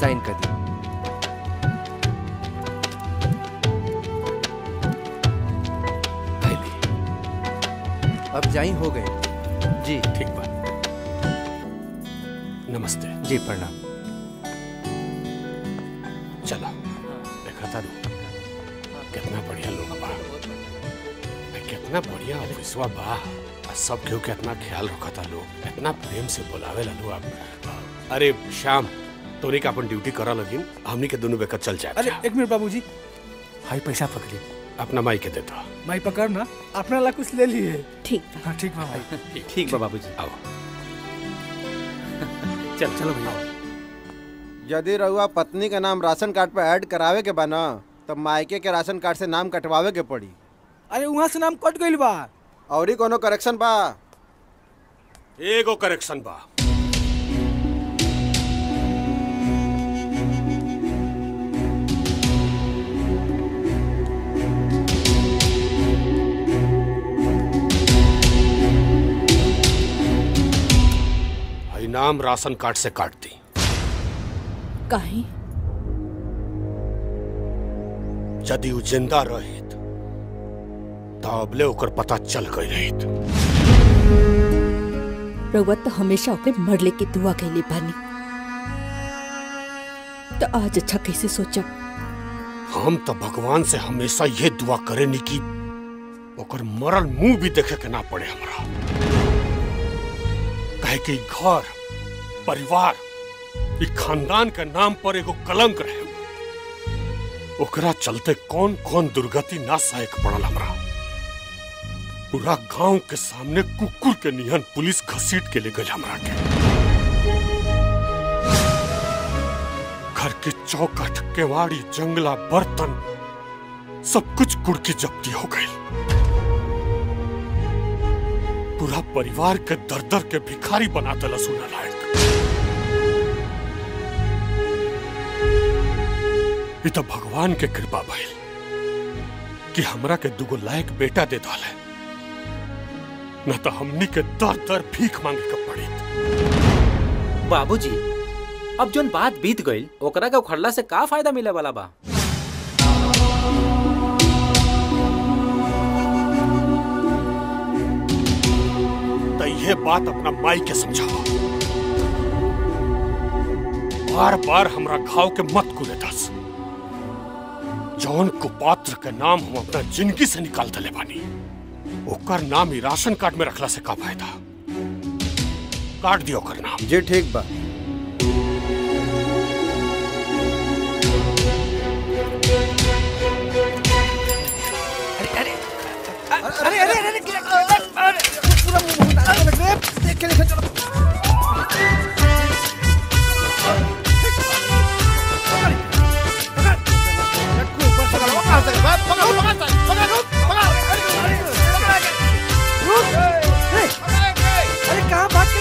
Sign कर दी। अब जाई हो गए जी। ठीक बात। नमस्ते जी। प्रणाम। चलो देखा था कितना बढ़िया लोग बा, कितना बढ़िया ऑफिसवा बा, सब केहू के इतना ख्याल रखा था लोग, इतना प्रेम से बुलावे लो आप। अरे श्याम, तोरे का अपन ड्यूटी करा लगी, हमनी के दोनों बेकर चल जाए। अरे एक मिनट बाबूजी, हाई पैसा पकड़ी, अपना माई के देता। माई पकड़ना, अपना ला कुछ ले लिए। ठीक है, ठीक है भाई, ठीक है बाबूजी। आओ चल, चलो भैया। यदि रहुआ पत्नी का नाम राशन कार्ड पे ऐड करावे के बना तो मायके के राशन कार्ड से नाम कटवावे के पड़ी। अरे वहाँ से नाम कट गई बा। और कोनो करेक्शन बा? एगो करेक्शन बा। नाम राशन कार्ड से काट दी। काहे? यदि वो जिंदा रहित तबले ओकर पता चल गई रहित। रघुवत तो हमेशा ओके मरले की दुआ कइले बानी, तो आज अच्छा कैसे सोचा? हम तो भगवान से हमेशा ये दुआ करेनी कि ओकर मरल मुंह भी देखे के ना पड़े हमरा। कहे कि घर, परिवार, खानदान के नाम पर एगो कलंक रहे, ओकरा चलते कौन कौन दुर्गति ना सहे के पड़ल हमरा। पूरा गांव के सामने कुकुर के निहन पुलिस घसीट के ले गई हमरा के। घर के चौखट, केवाड़ी, जंगला, बर्तन सब कुछ कुड़की जब्ती हो गई। पूरा परिवार के दर दर के भिखारी बना दिला सुना लायक। ये तो भगवान के कृपा भइल कि हमरा के दुगो लायक बेटा दे दाले, न तो हमनी के दर दर भीख मांगे के पड़ी। बाबूजी, अब जोन बात बीत गई ओकरा के उखड़ला से का फायदा मिले वाला बा? ये बात अपना माई के समझाओ, बार बार हमरा घाव के मत कुले दस। जौन कुपात्र के नाम हम अपना जिंदगी से निकाल दले बानी, ओकर नाम ही राशन कार्ड में रखला से का फायदा? काट दियो ओकर नाम। जी ठीक बा। अरे अरे अरे अरे देख के चलो। अरे कहाँ भाग के?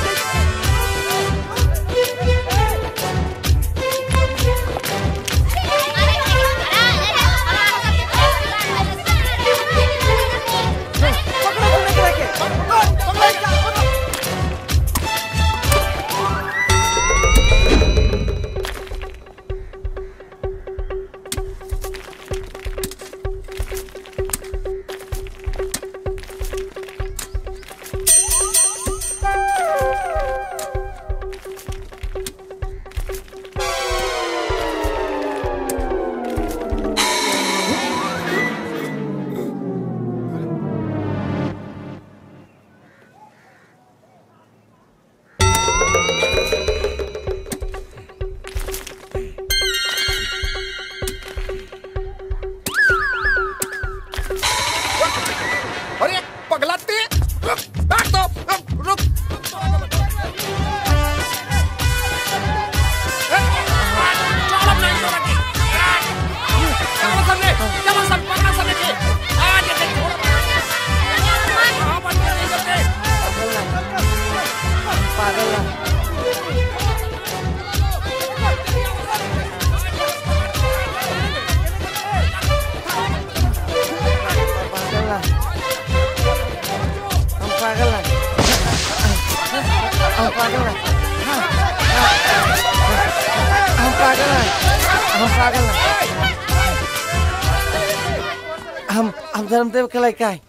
हम धर्मदेव के लड़का है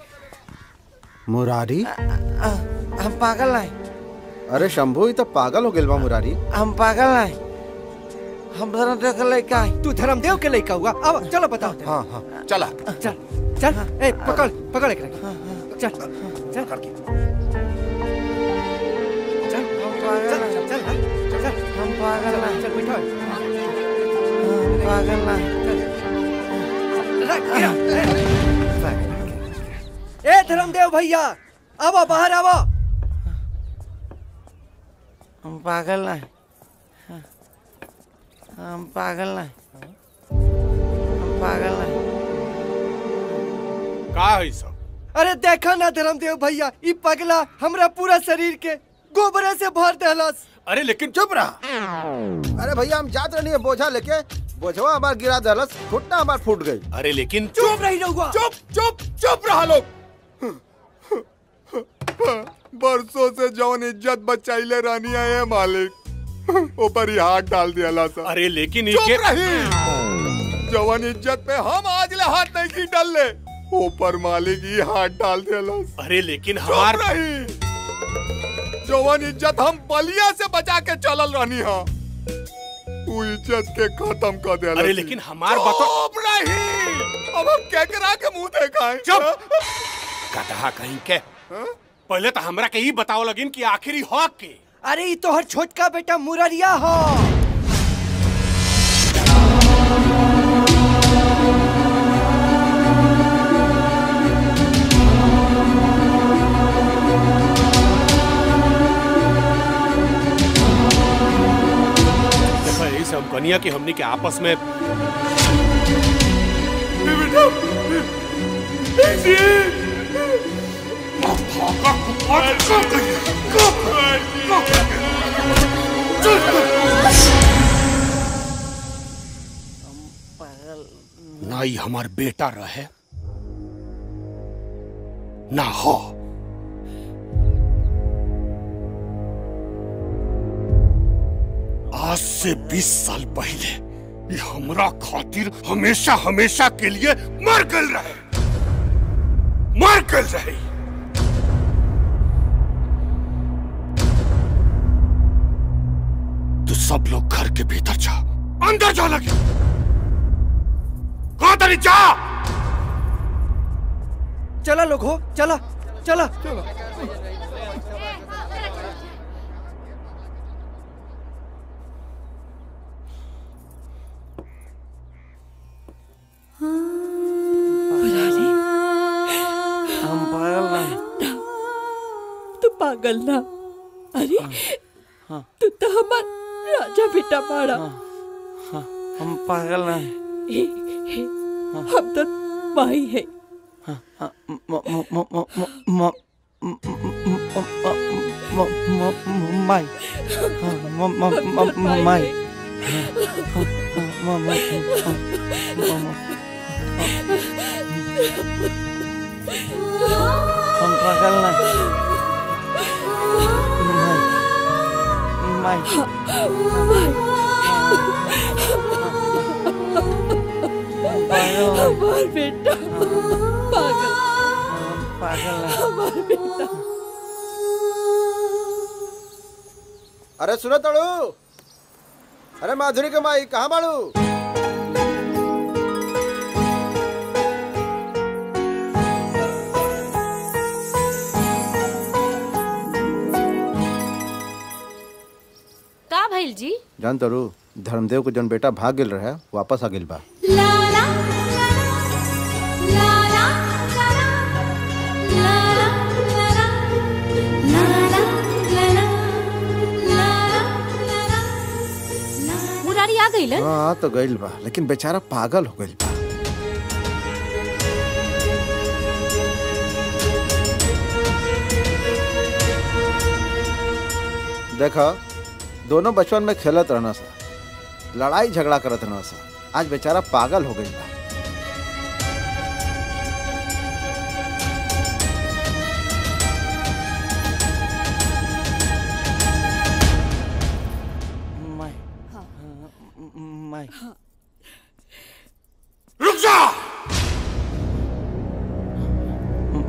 मुरारी। हम पागल है। अरे शंभू ये तो पागल हो गेलवा मुरारी। हम पागल है। हम धर्मदेव के लड़का है। तू धर्मदेव के लड़का हुआ। अब चलो बताओ। हाँ हाँ चला चल चल। ए पकड़ पकड़ एक रख। चल चल पकड़ के चल चल चल चल। हम पागल है। चल बैठो। हम पागल है। रख। ए धर्मदेव भैया आओ बाहर आओ। हम पागल है। हम पागल है। हम पागल है। का है सब? अरे देखा ना धर्मदेव भैया ई पगला हमरा पूरा शरीर के गोबरे से भर देहलस। अरे लेकिन चुप रहा। अरे भैया हम जात रहनी है बोझा लेके। बोझवा हमार गिरा देहलस। घुटना हमार फूट गई। अरे लेकिन चुप रही रहुआ। चुप चुप चुप रहा लोग। बरसों से जौन इज्जत बचाइले रानी आए मालिक ऊपर ही हाथ डाल दिया ला सा। अरे लेकिन जवान इज्जत पे हम आज ले हाथ नहीं की डाल ले ऊपर मालिक ये हाथ डाल दिया ला सा। अरे लेकिन हमार जवान इज्जत हम बलिया से बचा के चलल रानी। हाँ तू इज्जत के खत्म कर दिया। अरे लेकिन हमार चुप रही। अब हम केकरा के मुँह देखा कटहा कहीं के। पहले तो हमरा के ही बताओ लगिन कि आखिरी हो के। अरे ये तो हर छोटका बेटा मुरारिया हो। कनिया की हमने के आपस में ना ही हमार बेटा रहे ना हो। आज से 20 साल पहले ये हमरा खातिर हमेशा हमेशा के लिए मर गल रहे। सब लोग घर के भीतर जा। अंदर जा लगे। कहाँ तरी जा। चला लोग हो चला चला चला। हम पागल ना। तू पागल ना। अरे तू तो हमारा राजा बेटा पाड़ा। हम पागल ना। हम तो भाई है। हम पागल ना। माई हमार बेटा पागल। हमार बेटा। अरे सुनो तड़ू। अरे माधुरी के माई कहाँ बाड़ू? जी जान तरू धर्मदेव को जन बेटा भाग गेल रहे वापस आ गेल बा। मुरारी आ गइल। हां तो गइल बा लेकिन बेचारा पागल हो गइल बा। देखा दोनों बचपन में खेलत रहना सा लड़ाई झगड़ा करत रहना सा। आज बेचारा पागल हो गई।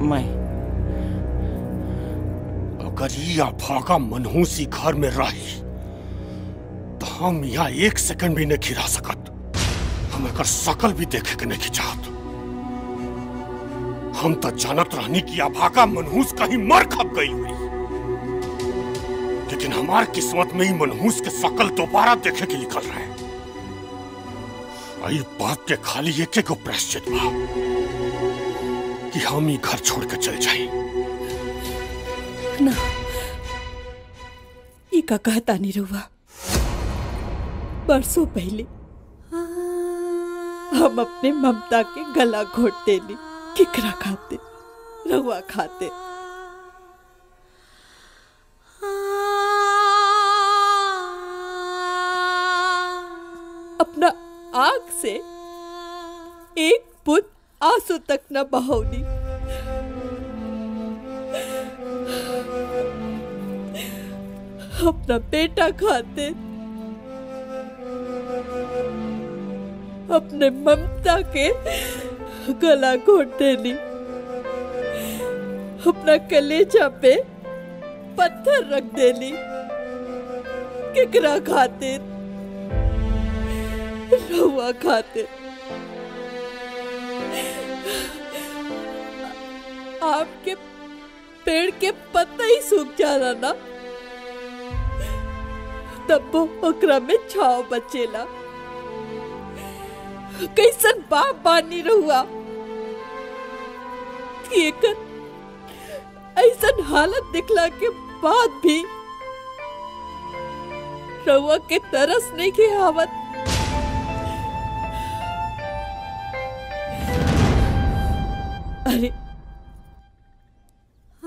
मैं अगर या भागा मनहूसी घर में रही तो हम यहाँ एक सेकंड भी नहीं खिरा सकत। हम अगर सकल भी देखे के नहीं चाहत। हम तो जानत रहनी कि या भागा मनहूस कहीं मर खप गई हुई, लेकिन हमार किस्मत में ही मनहूस के सकल दोबारा देखे के निकल रहे। आई बात के खाली एक एक प्रायश्चित बा कि हम ही घर छोड़ के चल जाए। ना, ये का कहता नहीं रहुआ। बरसों पहले हम अपने ममता के गला घोट देली, किकरा खाते, रहुआ खाते। अपना आग से एक बुंद आंसू तक न बहाऊनी। अपना बेटा खाते, अपने ममता के गला घोट देली, अपना कलेजा पे पत्थर रख देली, केकरा खाते, रहुआ खाते। आपके पेड़ के पत्ता ही सूख जा रहा ना, तब ओकरा में छाव बचेला। कैसन बाप बानी रहुआ, ऐसन हालत दिखला के बाद भी रहुआ के तरस नहीं खियावत। अरे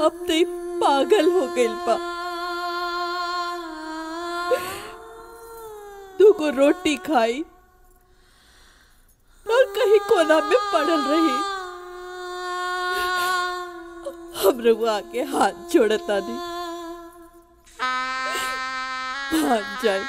अब तो पागल हो गई बा। तू को रोटी खाई और कहीं कोना में पड़ल रही। हम रहुआ के हाथ जोड़ता नहीं, भाग जाए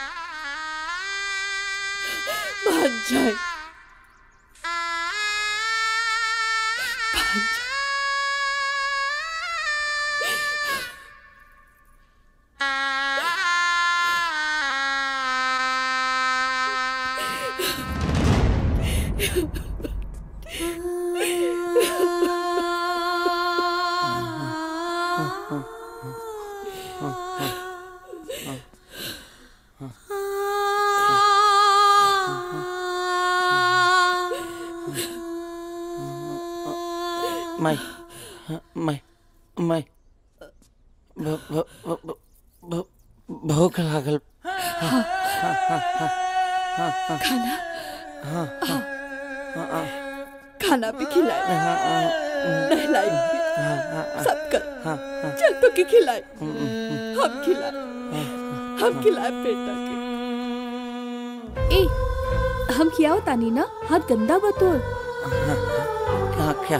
भूख लागल। खाना भी खिलाए, नहलाए, सब कर। चल तो के खिलाए, हम खिलाए बेटा के। ए, हम खियाओ तानी ना, हाथ गंदा बतोर। क्या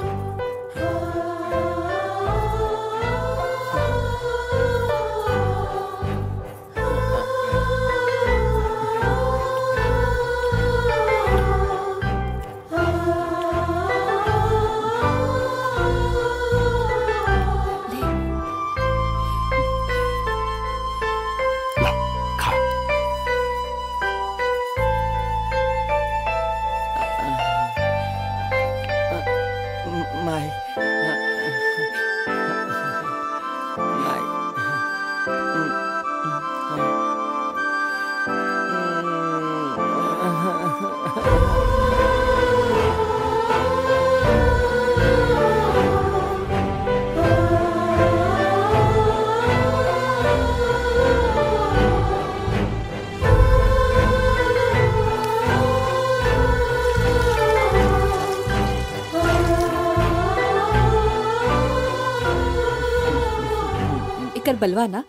बलवा ना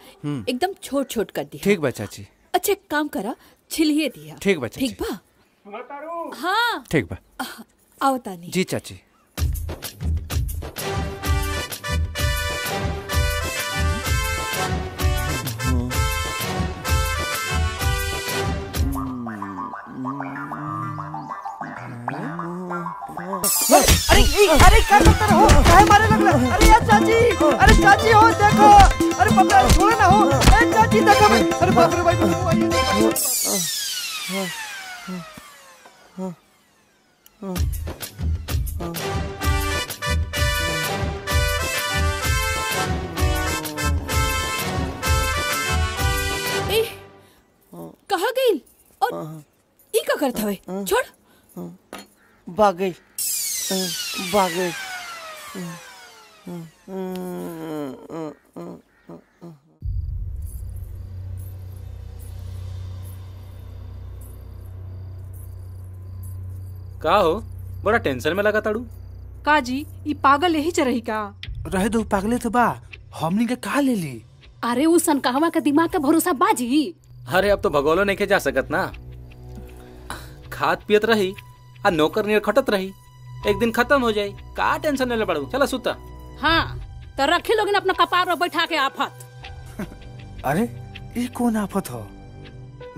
एकदम छोट छोट कर दिया। ठीक बच्चा जी। अच्छा काम करा छिलिए दिया। ठीक बच्चा जी। ठीक बा। हाँ ठीक बा। आओ तानी जी। चाची अरे अरे क्या करते हो? क्या मारे लग रहा? अरे यार चाची, अरे चाची हो देखो, अरे पकड़ा छोड़ ना हो, अरे चाची देखो भाई, अरे बाप रे भाई तुम आई हो। कहाँ गई और ई का करता हुए छोड़ बागई बागई। का हो बड़ा टेंशन में लगा ताड़ू का जी? ई पागल यही च रही का रहे दो पागले तो बा हमनी के का ले ली। अरे उस सनकाहवा के दिमाग का भरोसा बाजी। अरे अब तो भगोलो नहीं के जा सकत ना, खात पियत रही आ नौकर नियर खटत रही, एक दिन खत्म हो जाए। का टेंशन ले पड़ू, चला सुता। हाँ तो रखे लोग अपना कपार में बैठा के आफत। अरे ये कौन आफत हो?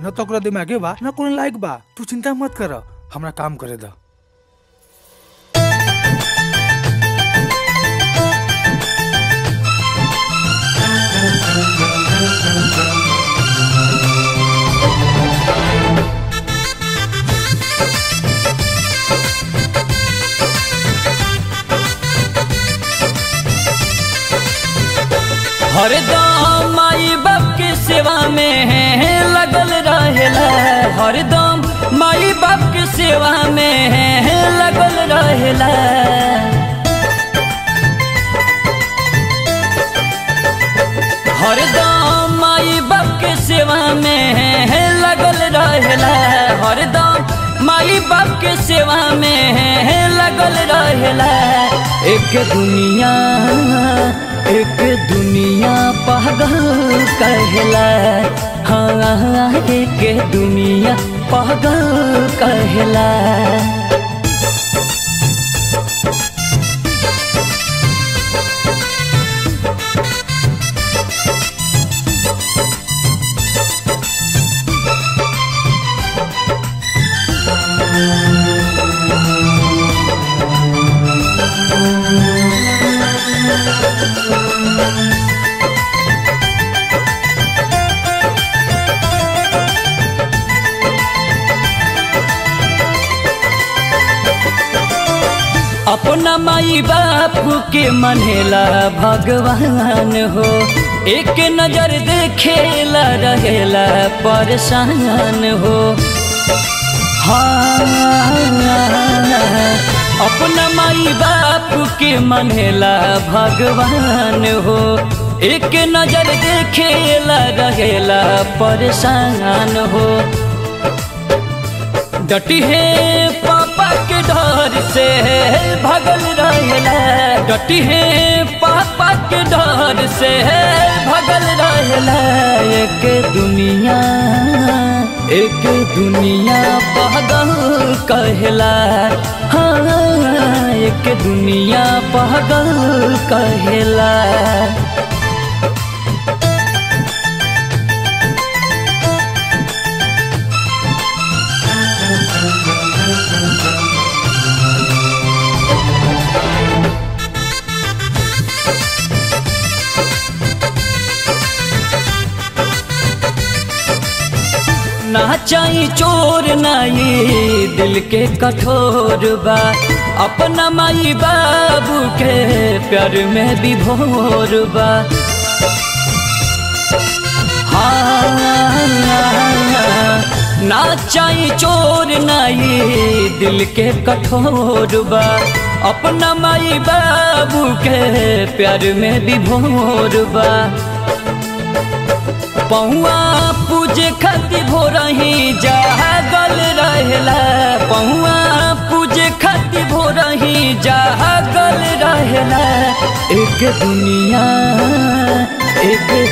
न तो ओकरा दिमागे बा न कोनो लायक बा। तू चिंता मत कर, हमरा काम करे दा। हर दाम माई बाप के सेवा में है लगल रहेला, हर दाम माई बाप के सेवा में है लगल रहेला। हर दाम माई बाप के सेवा में है लगल रहेला, हर दाम माई बाप के सेवा में है लगल रहेला। एक दुनिया एक दुनिया पागल कहला, हाँ एक दुनिया पागल कहला। अपना माई बाप के मनेला भगवान हो, एक नजर देखेला रहेला परेशान हो। हाँ अपना माई बाप के मनेला भगवान हो, एक नजर देखेला रहेला परेशान हो। डटी है पापा के डर से भगल रहेला, डटी है पापा के डर से भगल रहेला। एक दुनिया पागल कहला, हाँ एक दुनिया पागल कहला। ना चाही चोर नाई दिल के कठोर बा, अपना माई बाबू के प्यार में विभोर बा। हाँ ना चाही चोर नाई दिल के कठोर बा, अपना माई बाबू के प्यार में विभोर बा। पहुआ पूजे खातिर भोरही जागल रहेला, पहुआ पूजे खातिर भोरही जागल रहेला। एक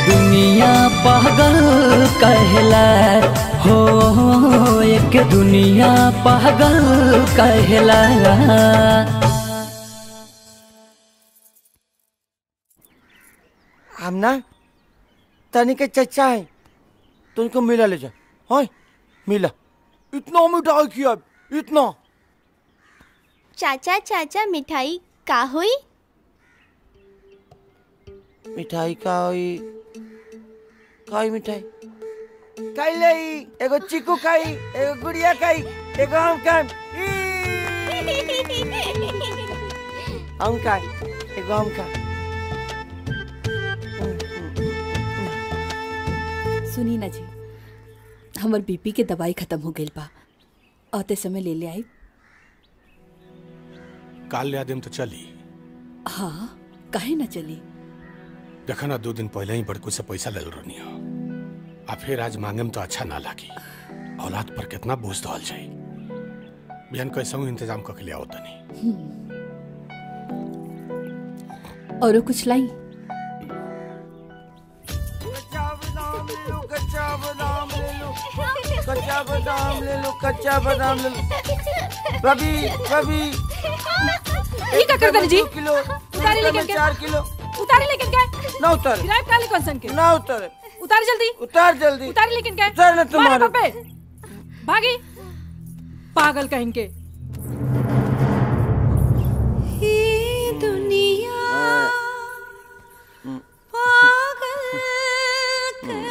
दुनिया पागल कहला, हो एक दुनिया पागल कहला। हम ना तनी के चचा है तुमको मिला ले जा। हाँ मिला इतना मिठाई किया इतना। चाचा चाचा मिठाई का हुई? मिठाई का हुई? काई मिठाई? काई लई? एगो चीकू काई, एगो गुड़िया काई, एगो हम कान। हम कान, एगो हम कान। सुनी ना जी, हमार बीपी के दवाई खत्म हो गई बा, आते समय ले ले आई। काल ले आदेम तो चली। हाँ, काहे ना चली? देखा ना 2 दिन पहले ही बड़कू से पैसा ले रही हो, अब फिर आज मांगेम तो अच्छा ना लगी। औलाद पर कितना बोझ डाल जाए, बिहान कैसा इंतजाम करके ले आओ तनी। औरो कुछ लाई? कच्चा बादाम ले लो, कच्चा बादाम ले लो। रवि, रवि। ये क्या कर रहे जी? किलो, उतारे लेकर के। 4 किलो। उतारे लेकर के। ना उतारे। गिराए काले कौनसन के? ना उतारे। उतार जल्दी। उतार जल्दी। उतारे लेकर के। उतार ना तुम्हारे पे। भागी। पागल कहीं के। ही दुनिया पागल कहला।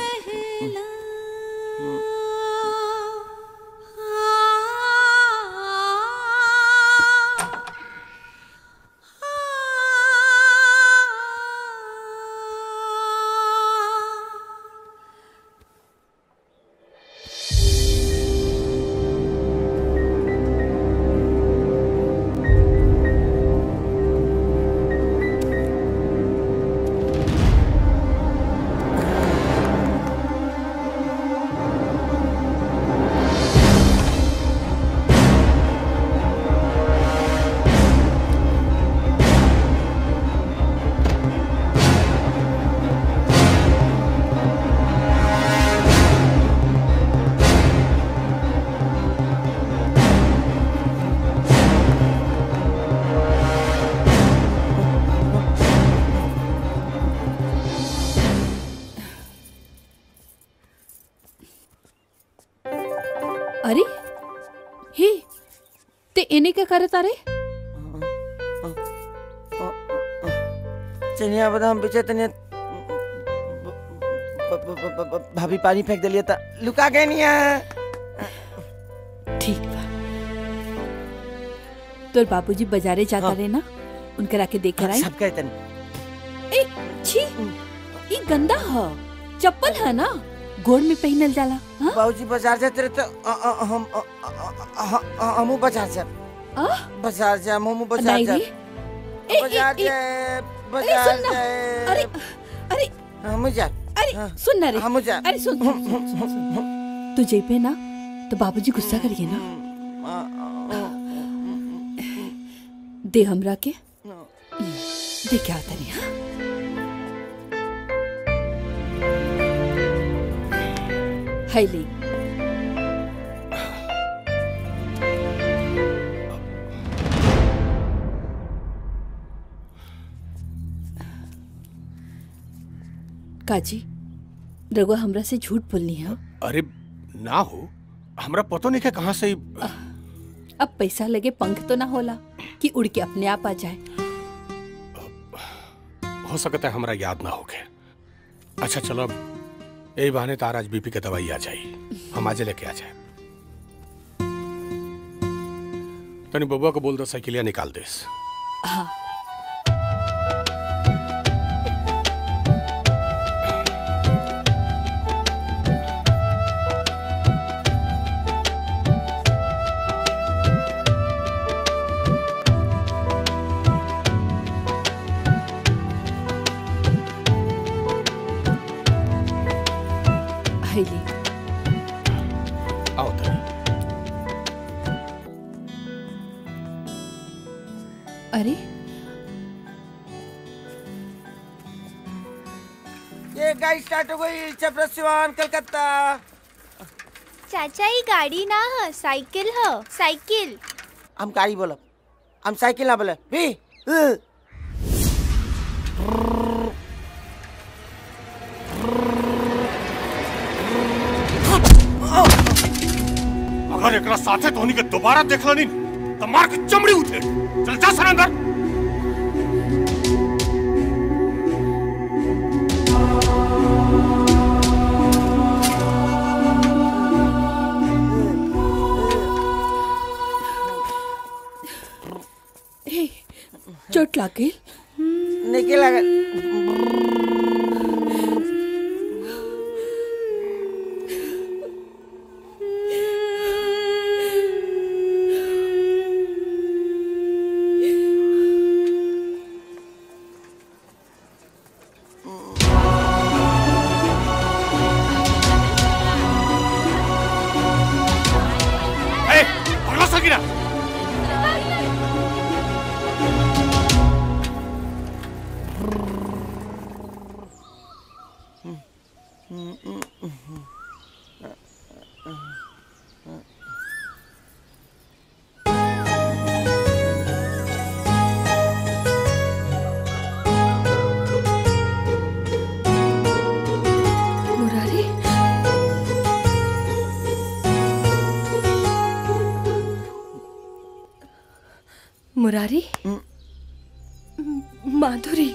करे तारे चनिया बादाम बेचे तने भाभी पानी फेंक दे लिया था, लुका गए निया। ठीक बा, तोर बापूजी बाजारे जाता रहे ना, उनके राके देख कर आई सब कहते हैं। ए छी, ये गंदा है, चप्पल है ना, गोड़ में पहनल जाला। बाबूजी बाजार जाते रहे तो हम बाजार जाते। बाजार जा, मोमो बाजार जा, बाजार जा, बाजार जा। अरे अरे हम जा, अरे सुन ना रे, हम जा, अरे सुन। तू जेपे ना तो बाबूजी गुस्सा करिए ना, दे हमरा के दे क्या होता नहीं। हाँ, हाय ले काजी, रघुआ हमरा से झूठ बोलनी है। अरे ना हो, हमरा पतो नहीं कहाँ से। अब पैसा लगे पंख तो ना होला कि उड़ के अपने आप आ जाए। हो सकता है हमरा याद ना होके। अच्छा चलो, यही बहाने तार आज बीपी का दवाई आ जाए, हम आज लेके आ जाए। तनी बबुआ को बोल दो साइकिलिया निकाल दे। हाँ। अरे ये गाड़ी स्टार्ट हो गई। चपरसिवान कलकत्ता। चाचा ये गाड़ी ना है, साइकिल है, साइकिल। हम गाड़ी बोला, हम साइकिल ना बोले भी। अगर एकरा साथे धोनी के दोबारा देखला नहीं तो मार के चमड़ी उठेड़। चल जा सरेंद्र। चोट लागे नहीं लगे। मुरारी, माधुरी,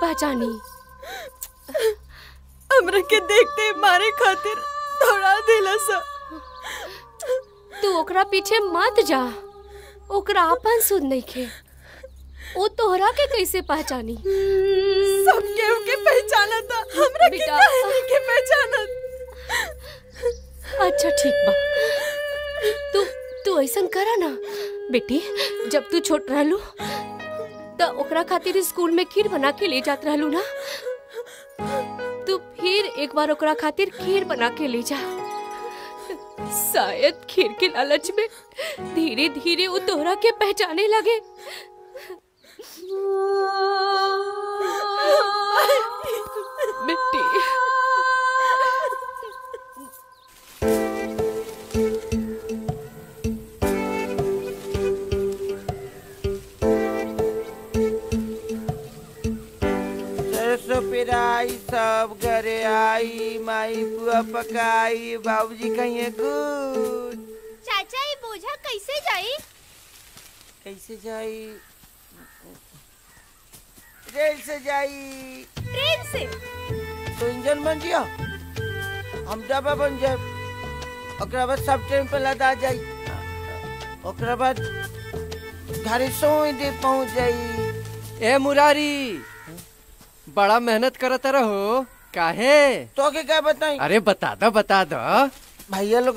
पहचानी हमरा के देखते मारे खातिर दौड़ा देला सा। तू ओकरा पीछे मत जा, ओकरा अपन सुध नहीं खे। वो तोहरा के कैसे पहचानी? सबके ओके पहचाना था, हमरा के काहे नहीं के पहचाना। अच्छा ठीक बा, तू ऐसा करा ना बेटी, जब तू छोट रहलू तो ओकरा खातिर स्कूल में खीर बना के ले जात रहलू ना, तू फिर एक बार ओकरा खातिर खीर बना के ले जा। शायद खीर के लालच में धीरे धीरे वो तोहरा के पहचाने लगे। बेटी पिराई सब घरे आई, माई पुआ पकाई, बाबूजी कहिए गुड। चाचा ये बोझा कैसे जाई? कैसे जाई? रेल से जाई। ट्रेन से? तो इंजन बन जिया, हम डब्बा बन जाए, ओकरा बाद सब ट्रेन पर लदा जाई, ओकरा बाद घरे सोई दे पहुंच जाई। ए मुरारी बड़ा मेहनत करता रहो काहे? तो के क्या बताई? अरे बता दो भैया लोग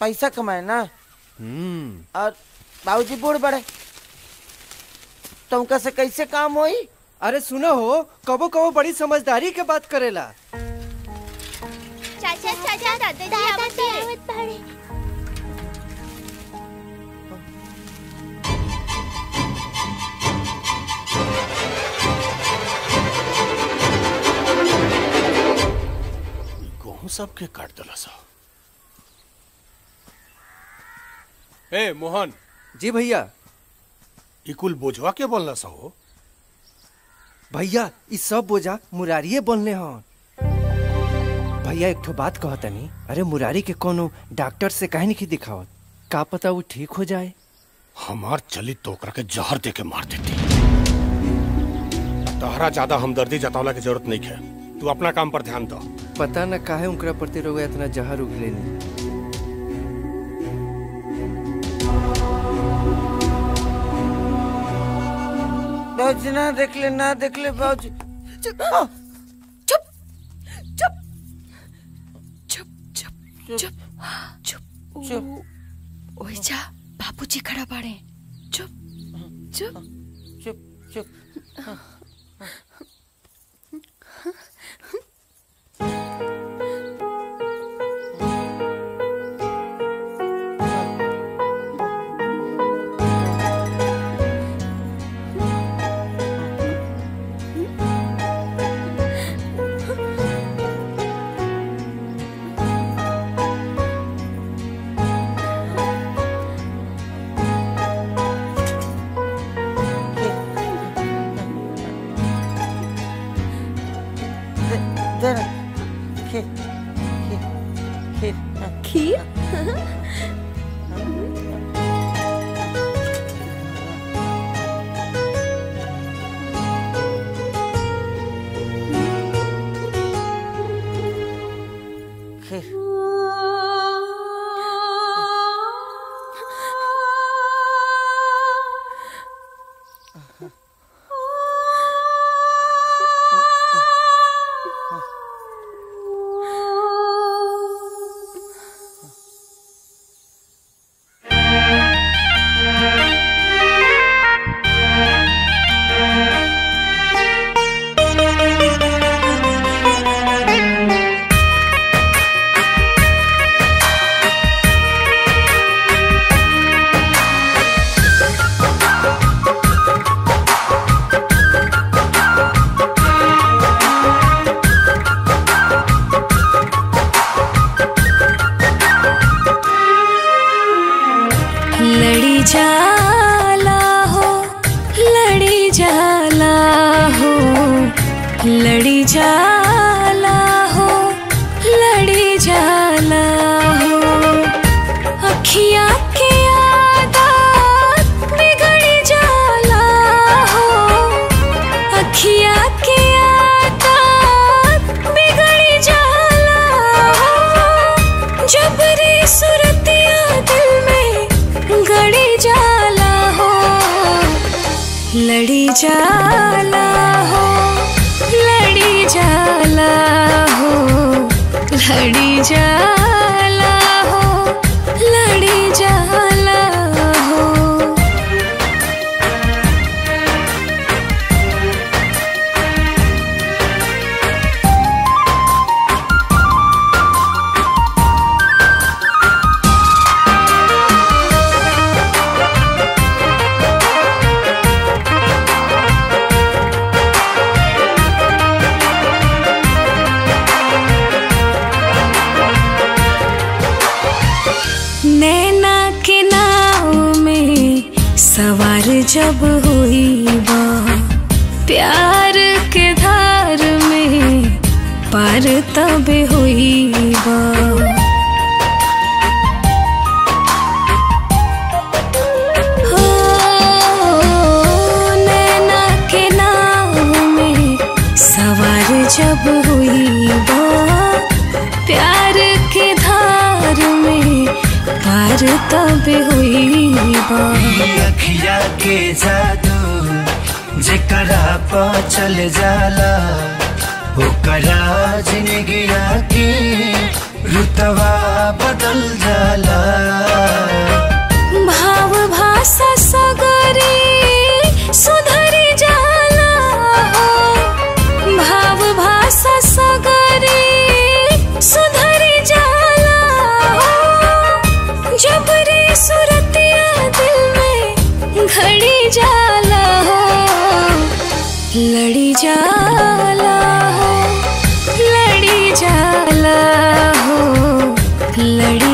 पैसा कमाए ना। और बाबूजी बूढ़ बड़े तुमका से कैसे काम होई? अरे सुनो हो, कबो कबो बड़ी समझदारी के बात करेला। चाचा चाचा दादाजी आवत पड़े। सबके काट दला सा। ए मोहन जी भैया, इकुल बोझवा के बोलना सहो भैया, इस सब बोझा मुरारिये बोलने हन। भैया एक ठो बात कहतनी, अरे मुरारी के कोनो डॉक्टर से कहे नहीं दिखावत, का पता वो ठीक हो जाए। हमार चली तोकरा के जहर दे के मार देती। तोहरा ज्यादा हमदर्दी जतावला की जरूरत नहीं है, तू अपना काम पर ध्यान दो। पता न काहे उनकरा प्रति रोग इतना जहर उगले नहीं। बाबूजी ना देखले बाबूजी। चुप चुप चुप चुप चुप चुप चुप। ओए जा, बाबूजी खड़ा बाड़े। चुप चुप चुप चुप। लड़ी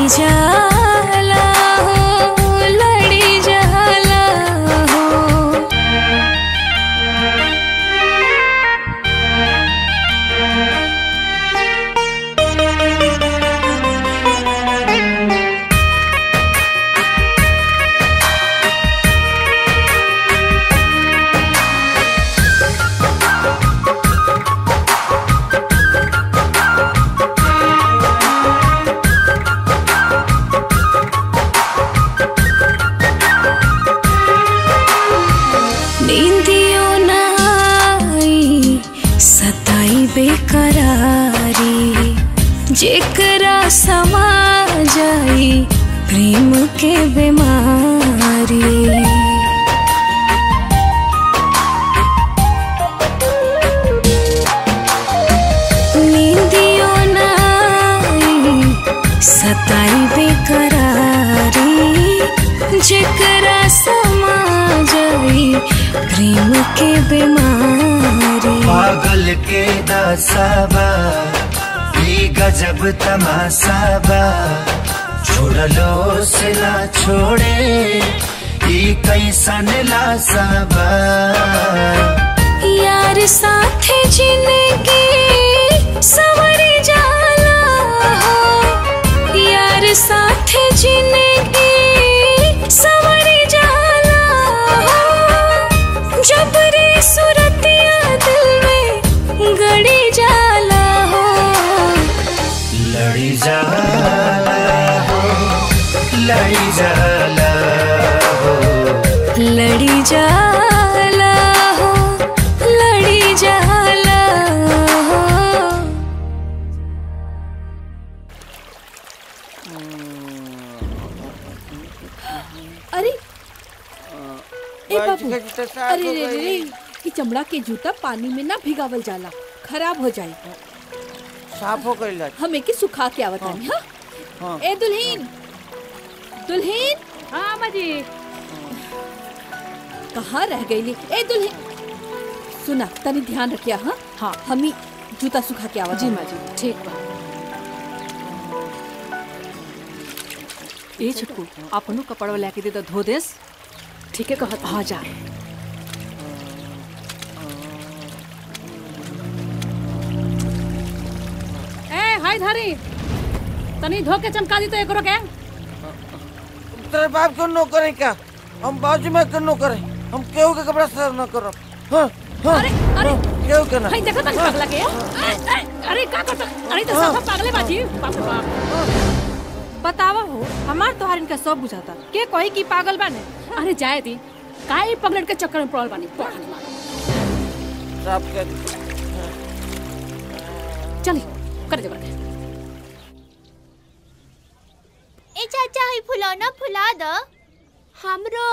जाला हो, लड़ी जाला हो। प्रेम के बीमारी पागल के दासाबा भी गजब तमासाबा छोड़लो से ना छोड़े ये कैसा लासाबा यार साथे जिंदगी सवर जाला हो यार साथे जिंदगी जबरी सूरतिया दिल में गड़ी जाला हो लड़ी जाला हो लड़ी जाला हो लड़ी जाला हो अरे अरे रे रे ये चमड़ा के जूता पानी में ना भिगावल जाला खराब हो जाएगा साफ हो गइल हमें के सुखा के आवत हनी हां हां ए दुल्हन दुल्हन हां माजी कहां रह गईली ए दुल्हन सुना तनी ध्यान रखिया हां हां हमी जूता सुखा के आवत जी माजी ठीक बा ए छटकू आपनो कपड़ा लेके दे धो देस ठीक है कहत हाँ जा ए हाय धारी तनी धोके चमका दी तो एक रोके तेरे बाप को नो करे क्या हम बाजू में कर नो करे हम केहू के कपड़ा सर ना करो हाँ हाँ अरे अरे केहू के ना हाय देखो तनी पागल के अरे क्या करता अरे तो सब पागले बाजी बाप बाप बतावा हो हमार तोहर इनका सब बुझाता के कोई की पागल बाने अरे जाए दी काई पगलड़ के चक्कर में पड़ल बानी सब कर चली कर दे बात ए चाचा ई फुलौना फुला दो हमरो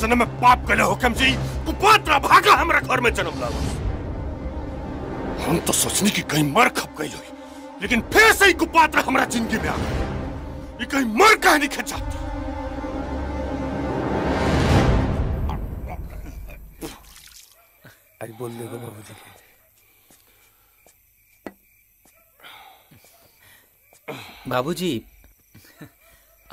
जन्म में पाप कले हुक्म जी कुपात्रा भागा हमरा घर में जन्म लाओ हम तो सोचने की कहीं मर खप गई हुई लेकिन फिर से ही कुपात्रा हमरा जिंदगी में आ गई ये कहीं मर कहीं नहीं खच जाती अरे बोल देखो बाबू जी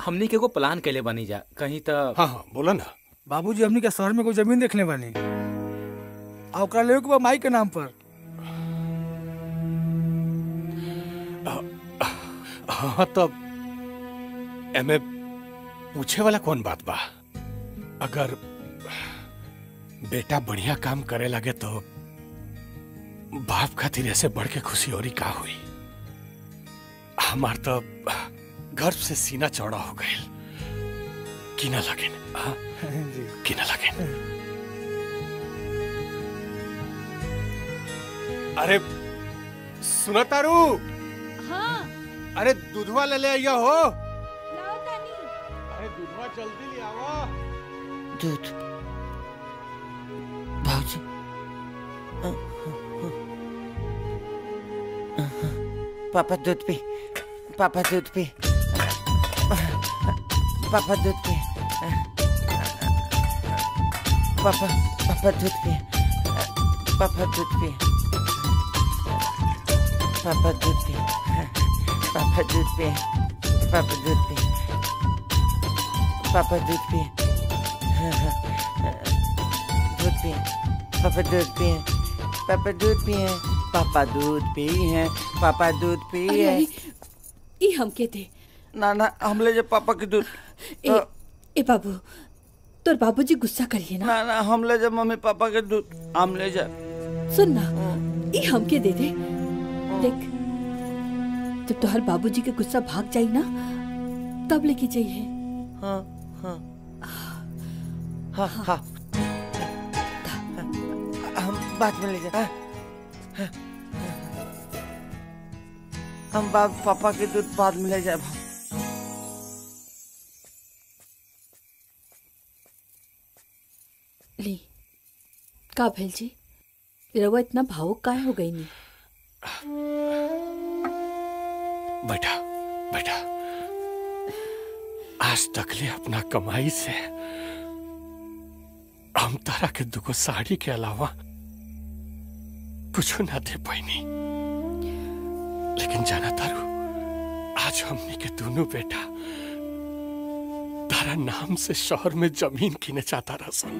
हमने के को प्लान कैले बनी जा कहीं तो हाँ हाँ बोला ना बाबूजी हमने क्या शहर में कोई जमीन देखने वाली औकरा ले के माई के नाम पर हाँ तो एमे पूछे वाला कौन बात बा अगर बेटा बढ़िया काम करे लगे तो बाप खातिर ऐसे बढ़ के खुशी और ही का हुई हमार तो गर्व से सीना चौड़ा हो गए कीना लगेन जी, कीना लगेन। अरे सुना तारू। हाँ। अरे दूधवा ले ले आइया हो। लाओ तानी। अरे दूधवा जल्दी ले आओ। दूध भाजी। पापा दूध पी, पापा दूध पी, पापा दूध पी, पापा पापा दूध पी, पापा दूध पी, पापा दूध पी, पापा दूध पी, पापा दूध पी, पापा दूध पी, दूध पी, पापा दूध पी, पापा दूध पी, पापा दूध पी है, पापा दूध पी है। ये हम के थे ना ना हमले जब पापा के दूध। ए बाबू तोर बाबूजी गुस्सा करिए ना ना ना हमले जब मम्मी पापा के दूध हमले जब सुन ना ये हम के दे दे। देख जब तोहर बाबूजी के गुस्सा भाग जाए ना तब लेके जाइए। हाँ हाँ हाँ हाँ हम बात में ले जाए। हम बाप पापा के दूध बाद में ले जाए। ली का भेल जी रवा इतना भावुक काहे हो गई? नहीं बेटा बेटा आज तक ले अपना कमाई से हम तारा के दुगो साड़ी के अलावा कुछ ना दे पाई नहीं, लेकिन जाना तारू आज हमने के दोनों बेटा तारा नाम से शहर में जमीन किने चाहता रहा सन।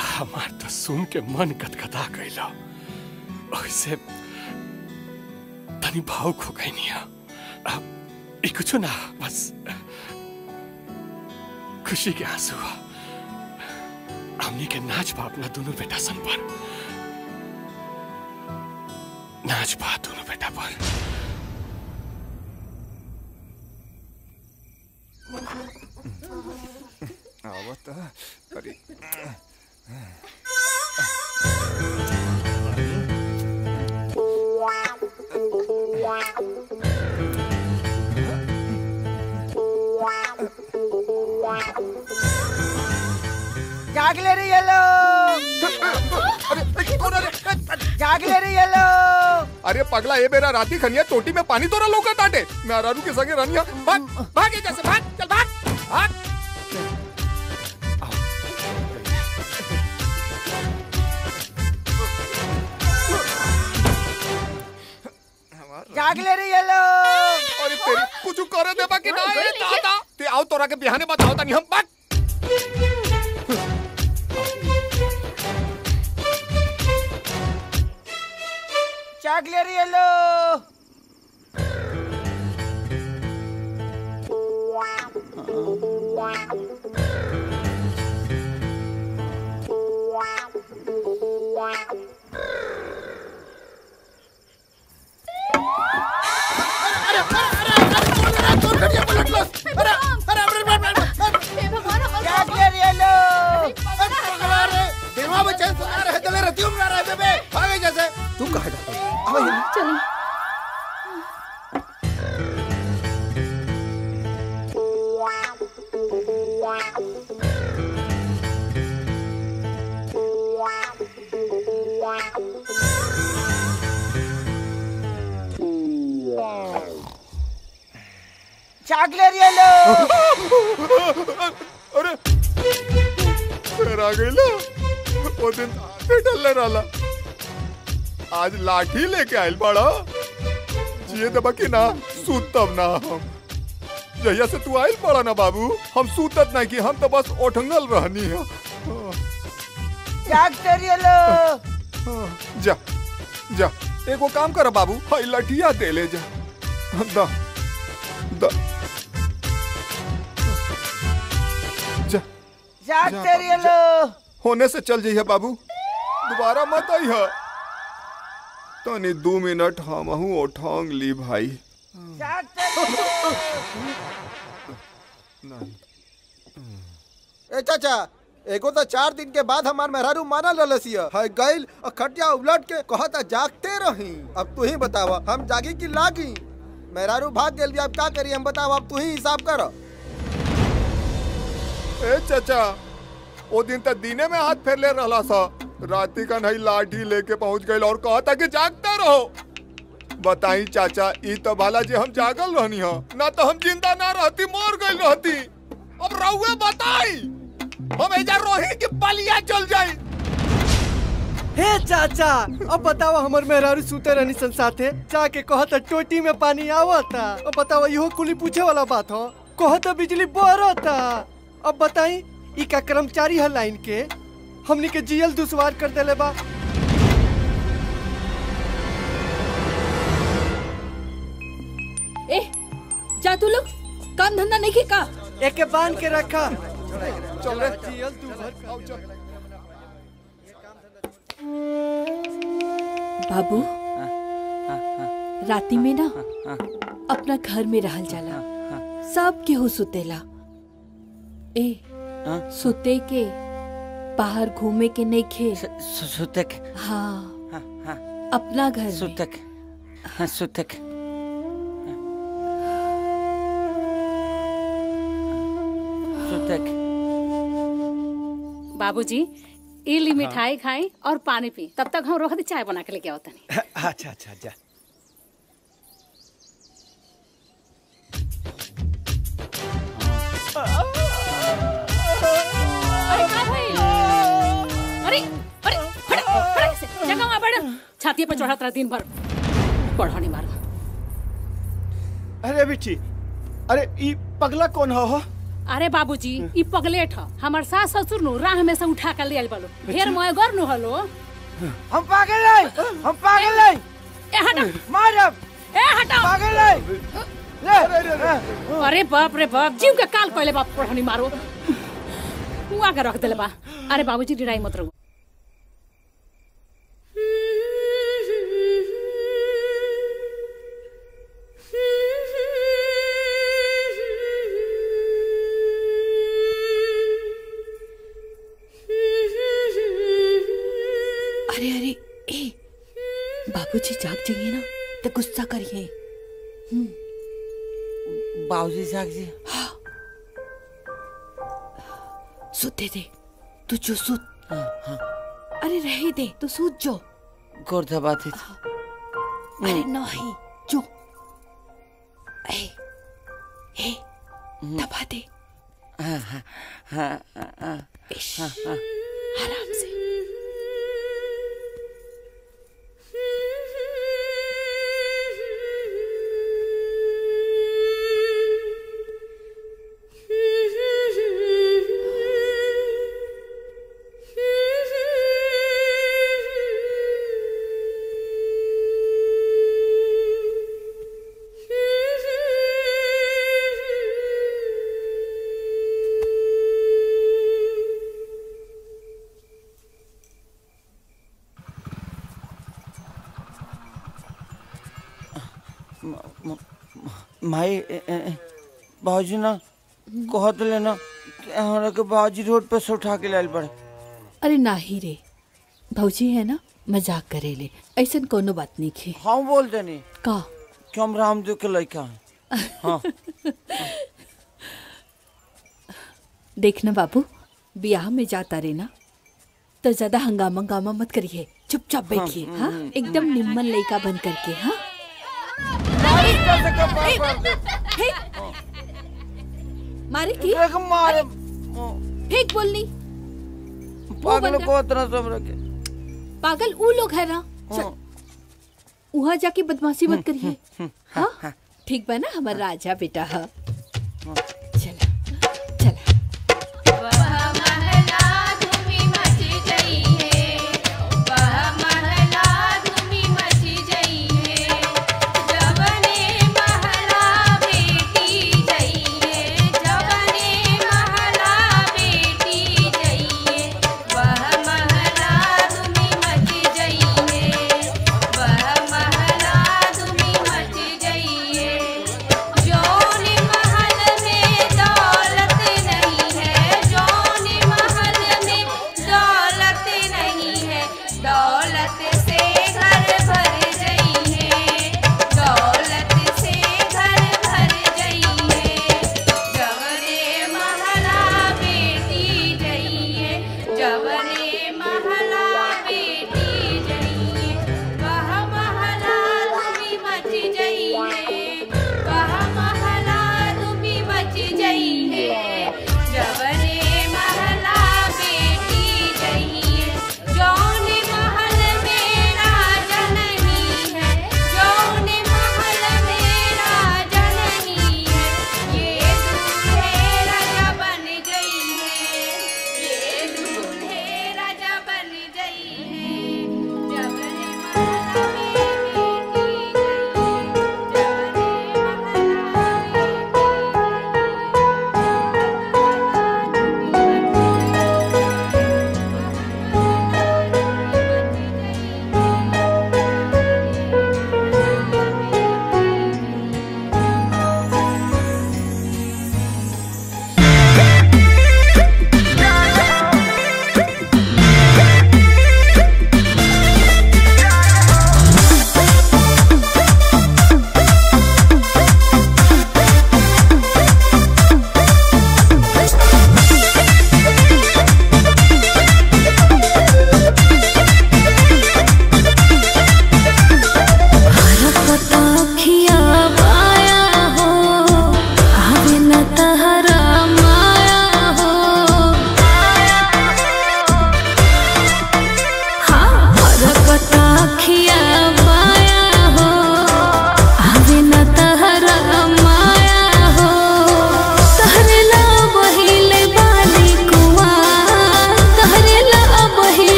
हमार तो सुन के मन गदगदा गइला, ओइसे तनी भावुक हो गई निया। ये कुछ ना बस खुशी के आंसू हमने के नाच बा अपना दोनों बेटा सन पर, नाच बा दोनों बेटा पर। आवता अरे जाग ले रही है लो, जाग ले रही है लो। अरे पगला ये बेरा राती खनिया चोटी में पानी तोरा लोग टाटे मैं रारू के संगे रनिया भाग भागे जैसे भाग चल भाग भाग। जाग ले रही है लो। अरे तेरी कुछ करे दे बाकी ना ये दादा ते आओ तोरा के बिहाने बताओ तानी हम बात। जाग ले रही है लो। जाग ले रही है लो। अरे फिर आ गई लो वो दिन डलने वाला। आज लाठी लेके आयल बड़ा जिये दबा की ना सूतब ना हम जहिया से तू आयल बड़ा ना बाबू हम सूतत ना कि हम तो बस ओठंगल रहनी है। जाग तेरी लो। जा जा एक वो काम कर बाबू हाई लाठिया दे ले जा दा दा जा जाग तेरी लो। होने से चल जाइए बाबू दोबारा मत आई है तनी तो 2 मिनट हम उठांग ली भाई। नहीं। ए चाचा एगो तो 4 दिन के बाद हमार मेहरारू माना ललसिया है गइल और खटिया उलट के कहता जागते रही। अब तू ही बतावा हम जागी की लागी। मेहरारू भाग गेल भी अब क्या करी हम बतावा, अब तू ही हिसाब कर। ए चाचा ओ दिन तो दिने में हाथ फेर ले रहा सा, राती का नहीं लाठी लेके पहुंच गइल और कहता कि जागते रहो। बताई चाचा ई तो भाला जी हम जागल रहनी है ना तो हम जिंदा ना रहती, मर गइल रहती। अब रहुए बताई हम एजा रोही की पलिया चल जाई। हे चाचा अब बताओ हमर मेहरारू सुते रहनी संसाथे जाके कहता टोटी में पानी आवता। अब बताओ इहो कुली पूछे वाला बात हो, कहता बिजली बरता। अब बताई ई का कर्मचारी है लाइन के हमनी के जीएल दुश्वार कर देले बा। ए जा तू लोग काम धंधा नहीं के का एके बांध के रखा चल रे जीएल तू भर का। बाबू राती में ना अपना घर में रहल जाला, सब केहू सुतेला। ए सुते के बाहर घूमे के नहीं खे सुते के। हाँ अपना घर सुते के। हाँ सुते के। बाबूजी इली मिठाई खाई और पानी पी, तब तक हम रोहत चाय बना के लेके आता नहीं। अच्छा अच्छा जा। छाती पर चढ़ा दिन भर पढ़ा नहीं मारा। अरे बिट्टी अरे ये पगला कौन हो? अरे बाबूजी ई पगलेट है हमार सास ससुर नु राह में से उठा के ले बलो ढेर मोय घर नु हलो। हम पागल है, हम पागल है। ए हटा मारब, ए हटा पागल है। अरे बाप रे बाप जीव के काल कोइले बाप पढ़नी मारो हुआ के रख देले बा। अरे बाबूजी डराई मत रहो। बाबूजी जाग जाइए ना तो गुस्सा करिए। बाबूजी जाग जाइए। हाँ। सुते दे तू जो सुत। हाँ, हाँ। अरे रही दे तू सूत जो गोर्धा बात है। अरे नहीं जो ए दबा दे। हाँ, हाँ, हाँ, हाँ, हाँ, हाँ। आराम से भाई बाबूजी ना कहत लेना हमरा के बाबूजी रोड पे से उठा के लायल पड़े। अरे नाही रे भौजी है ना मजाक करे ले, ऐसन कोनो बात नहीं है। हाँ बोल देनी का हम रामदेव के लड़का है। हाँ। देखना बाबू ब्याह में जाता रे ना तो ज्यादा हंगामा गामा मत करिए, चुपचाप बैठिए। हाँ एकदम निम्मन लड़का बन करके। हाँ मारे की बोलनी पागल को इतना पागल उ लोग है ना वहाँ जाके बदमाशी मत करिए। हाँ ठीक बा ना हमारा राजा बेटा। हाँ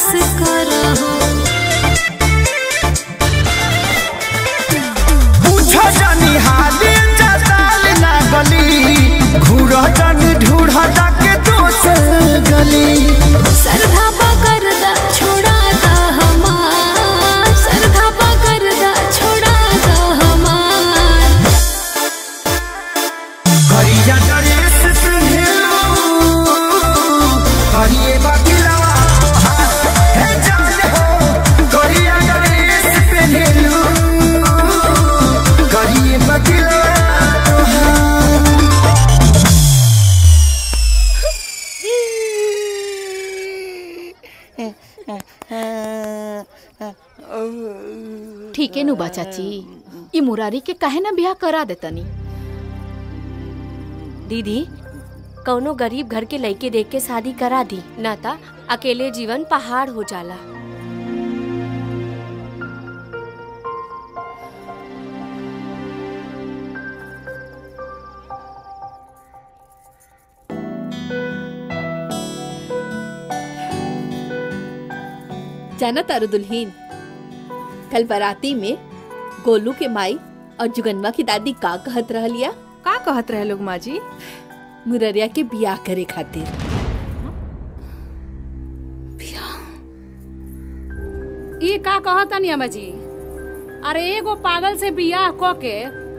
पास करो। पूछो जानी हाली जाल लागली, घूर जान ढूढ़ के दोसर गली। सरधा पकड़ दा छोड़ा दा हमार, सरधा पकड़ दा छोड़ा दा हमार। करिया ड्रेस पहनो, करिए बाकिला है जान हो। करिया ड्रेस पहनो, करिए बाकिला। ठीक है नुबा चाची, ये मुरारी के काहे ना ब्याह करा देतनी। दीदी कौनो गरीब घर के लड़के देख के शादी करा दी ना ता अकेले जीवन पहाड़ हो जाला। जाना तारू दुल्हीन, कल बराती में गोलू के माई और जुगनवा की दादी का कहत रह लिया। का कहत रह लोग माँ जी? मुररिया के बियाह करे खातिर। ये का कहता नहीं अम्मा जी? अरे एगो पागल से बियाह को के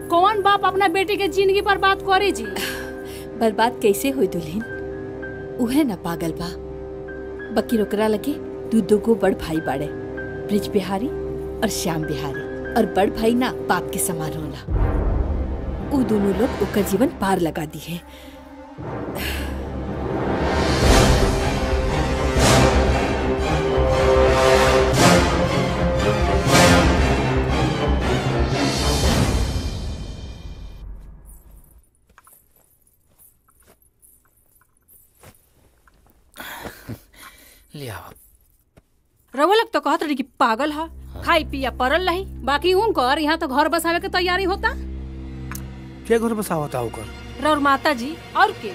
कौन बाप अपना बेटी के जिंदगी बर्बाद करे जी? बर्बाद कैसे हुई दुल्हीन? उहे ना पागल बा, बकी रोकरा लगे दू दो गो बड़ भाई बाड़े, ब्रिज बिहारी और श्याम बिहारी। और बड़ भाई ना बाप के समान होला। वो दोनों लोग उनका जीवन पार लगा दी है। लिया रवो लग तो कहत रही कि पागल हा, खाई पिया परल रही। बाकी उनकर यहाँ तो घर बसावे के तैयारी होता। क्या घर बसावता होकर रौर माता जी? और के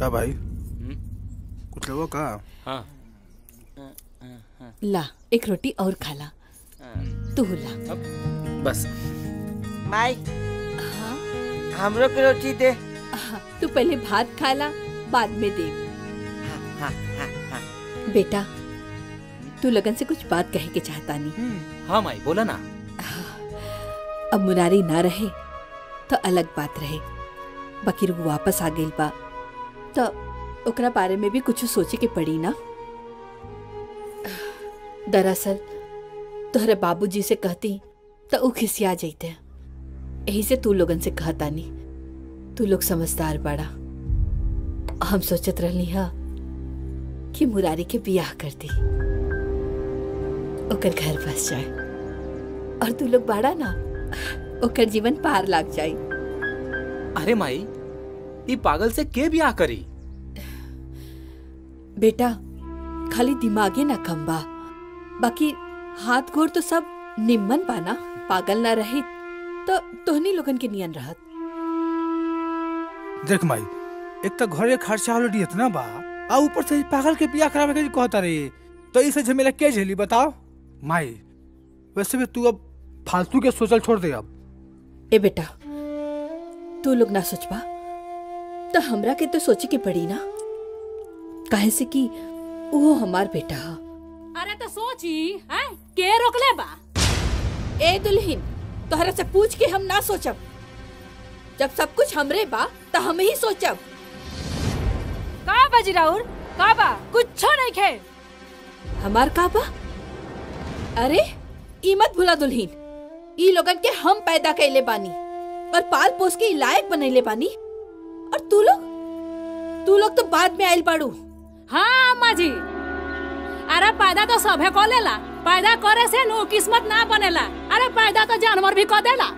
का भाई कुछ लोगों का। हाँ। ला एक रोटी और खाला तू ला बस। माई हमरो के रोटी दे। तू पहले भात खाला बाद में दे। बेटा तू लगन से कुछ बात कहे के चाहता नहीं? हाँ माई बोला ना। अब मुरारी ना रहे तो अलग बात रहे, बकीर वापस आ गई बा तो ओकरा बारे में भी कुछ सोचे के पड़ी ना। दरअसल तोहरे बाबूजी से कहती तो ऊ खिसिया जाते, यही से तू लोगन से कहता नहीं। तू लोग समझदार बड़ा, हम सोचत रहली हा कि मुरारी के बियाह कर दी, ओकर घर बस जाए और तू लोग बड़ा ना ओकर जीवन पार लाग जाए। अरे माई ये पागल से के बियाह करी? बेटा खाली दिमागे ना कम बा, बाकी हाथ गोड़ तो सब निम्मन बाना। पागल ना रही तो तोहनी लोगन के नियन रहत। देख माई एक तो घरे खर्चा ऑलरेडी इतना बा और ऊपर से पागल के बियाह करावे के कहता रही तो इसे झमेला के झेली बताओ माई? वैसे भी तू अब फालतू के सोचल छोड़ दे। अब ए बेटा तू लोग ना सोचबा तो हमरा के तो सोचे के पड़ी ना, काहे से कि वो हमार बेटा। अरे तो सोची है के रोकले बा? ए दुल्हीन तोहरा से पूछ के हम ना सोचब, जब सब कुछ हमरे बा तो हम ही सोचब। का बाजी राउर? का बा? कुछ नहीं खे हमार का बा। अरे ई मत भूला दुल्हीन, ई लोगन के हम पैदा कैले बानी और पाल पोस के लायक बनैले बानी और तू लोग तो बाद में आइल बाड़ू। हाँ अम्मा जी, अरे पैदा तो सब है कोलेला, पैदा करे से नो किस्मत ना बनेला। अरे पैदा तो जानवर भी को देला।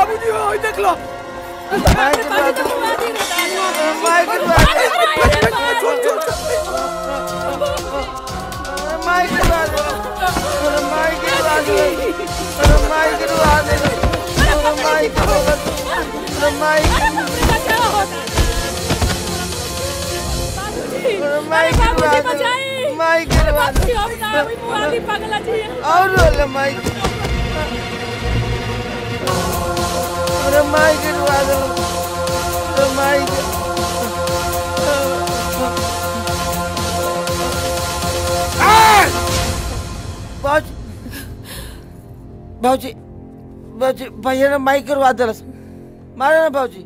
अभी नहीं हुआ देख लो और माई गिरवा दो माई भाजी भाजी भैया ने माई गिरवा दिला मारे ना भाजी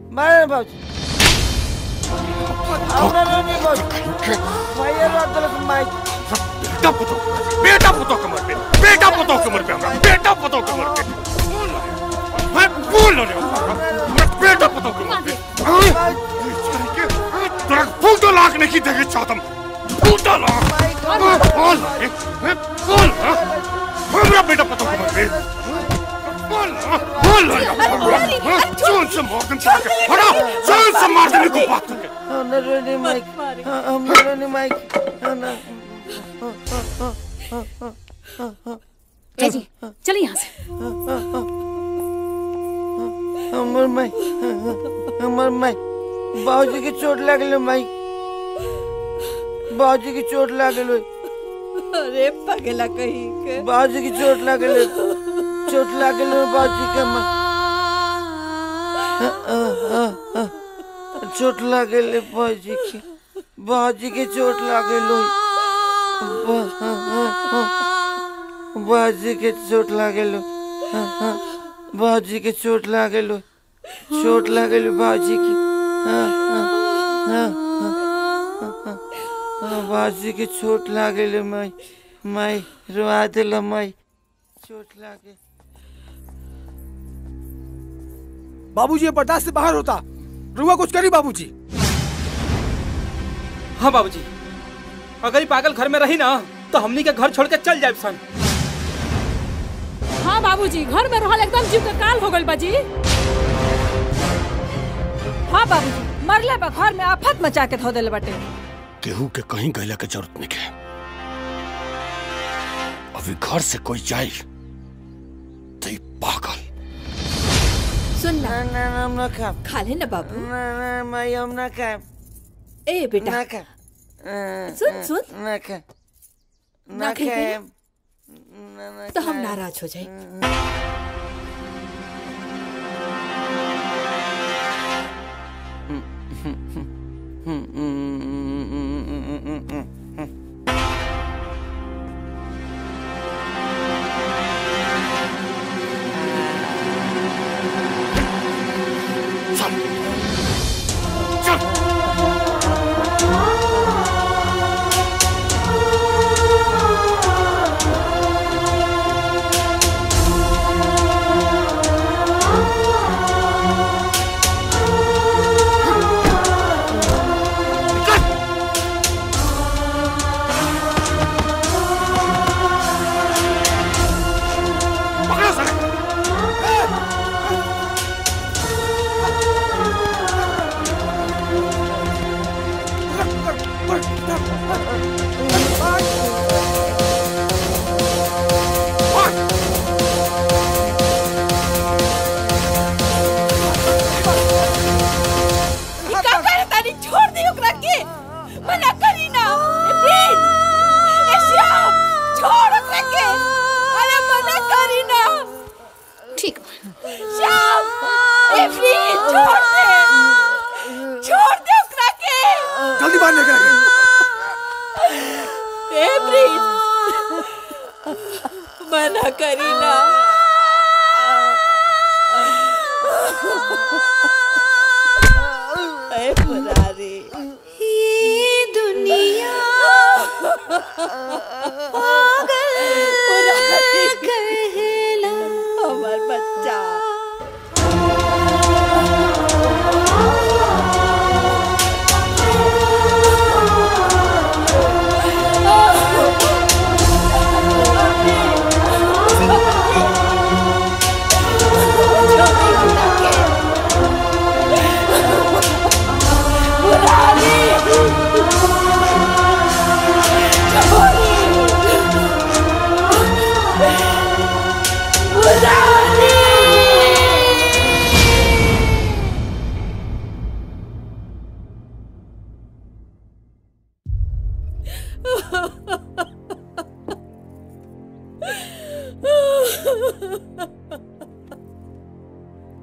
बेटा पुतो कमर पे मैं बोल रहा हूँ मैं बेटा पता हूँ तेरा पूंछो लाख नहीं देगी चातम पूंछो लाख बोल मैं बोल रहा हूँ मेरा बेटा पता हूँ मैं बोल रहा हूँ जोन से मौकन चाके हरा जोन से मार देने को बात है ना रोनी माइक ना जयजी चलिए यहाँ से अमर माई बाबूजी की चोट लग गई माई बाबूजी की चोट लग गई अरे पगला कहीं के बाबूजी की चोट लग गई बाबूजी के मां चोट लग गई बाबूजी की चोट लग गई बाबूजी की चोट लग गई बाबूजी के चोट लागल बाबूजी की बाबूजी के चोट लागल माई माई रुआ दिल माई चोट लागे बाबूजी बर्दाश्त से बाहर होता रुआ कुछ करी बाबूजी। हाँ बाबूजी अगर ये पागल घर में रही ना तो हमनी के घर छोड़ के चल जाए सन। हाँ बाबूजी घर में रहल एकदम जीव का काल हो गई बाजी। हाँ बाबूजी मरले बा घर में आफत मचा के धो देले बाटे। केहू के कहीं गैला के जरूरत नहीं है। अभी घर से कोई जाए तो ये पागल। सुन ना ना हम ना खाएं। खा ले ना बाबू। ना ना मैं हम ना खाएं। ए बेटा। ना खाएं। सुन सुन। ना खाएं। ना खाएं। तो हम नाराज हो जाए।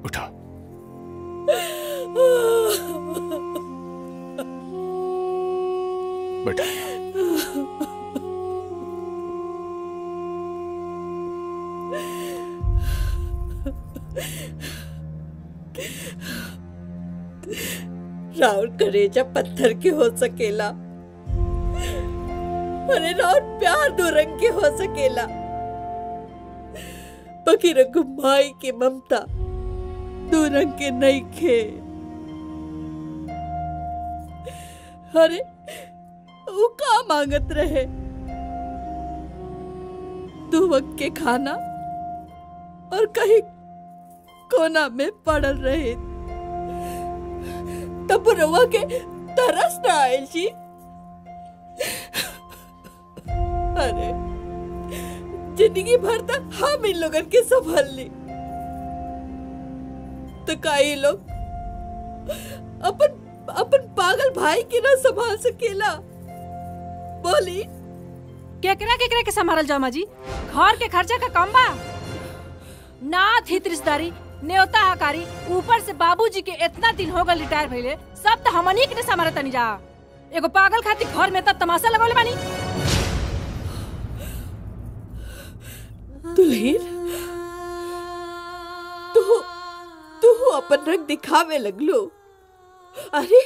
उठा। बेटा राहुल करेजा पत्थर के हो सकेला, अरे राहुल प्यार दो रंग के हो सकेला, बाकी रघु माई के ममता दो रंग के नहीं खे। अरे वो का मांगत रहे दो वक्त के खाना और कहीं कोना में पड़ल रहे, तब रोवा के तरस ना आए जी। अरे जिंदगी भर तक हम इन लोगन के संभाल ली, तो कई लोग अपन अपन पागल भाई के ना संभाल सकेला। बोली केकरा के संभाल जाओ माजी, घर के खर्चा का कम बा ना थी रिश्तेदारी न्योता हकारी, ऊपर से बाबूजी के इतना दिन हो गए रिटायर भइले, सब तो हमनी के संभालत नहीं जा। एगो पागल खातिर घर में तब तमाशा लगौले बानी। दुल्हीन तू अपन रंग दिखावे लगलो। अरे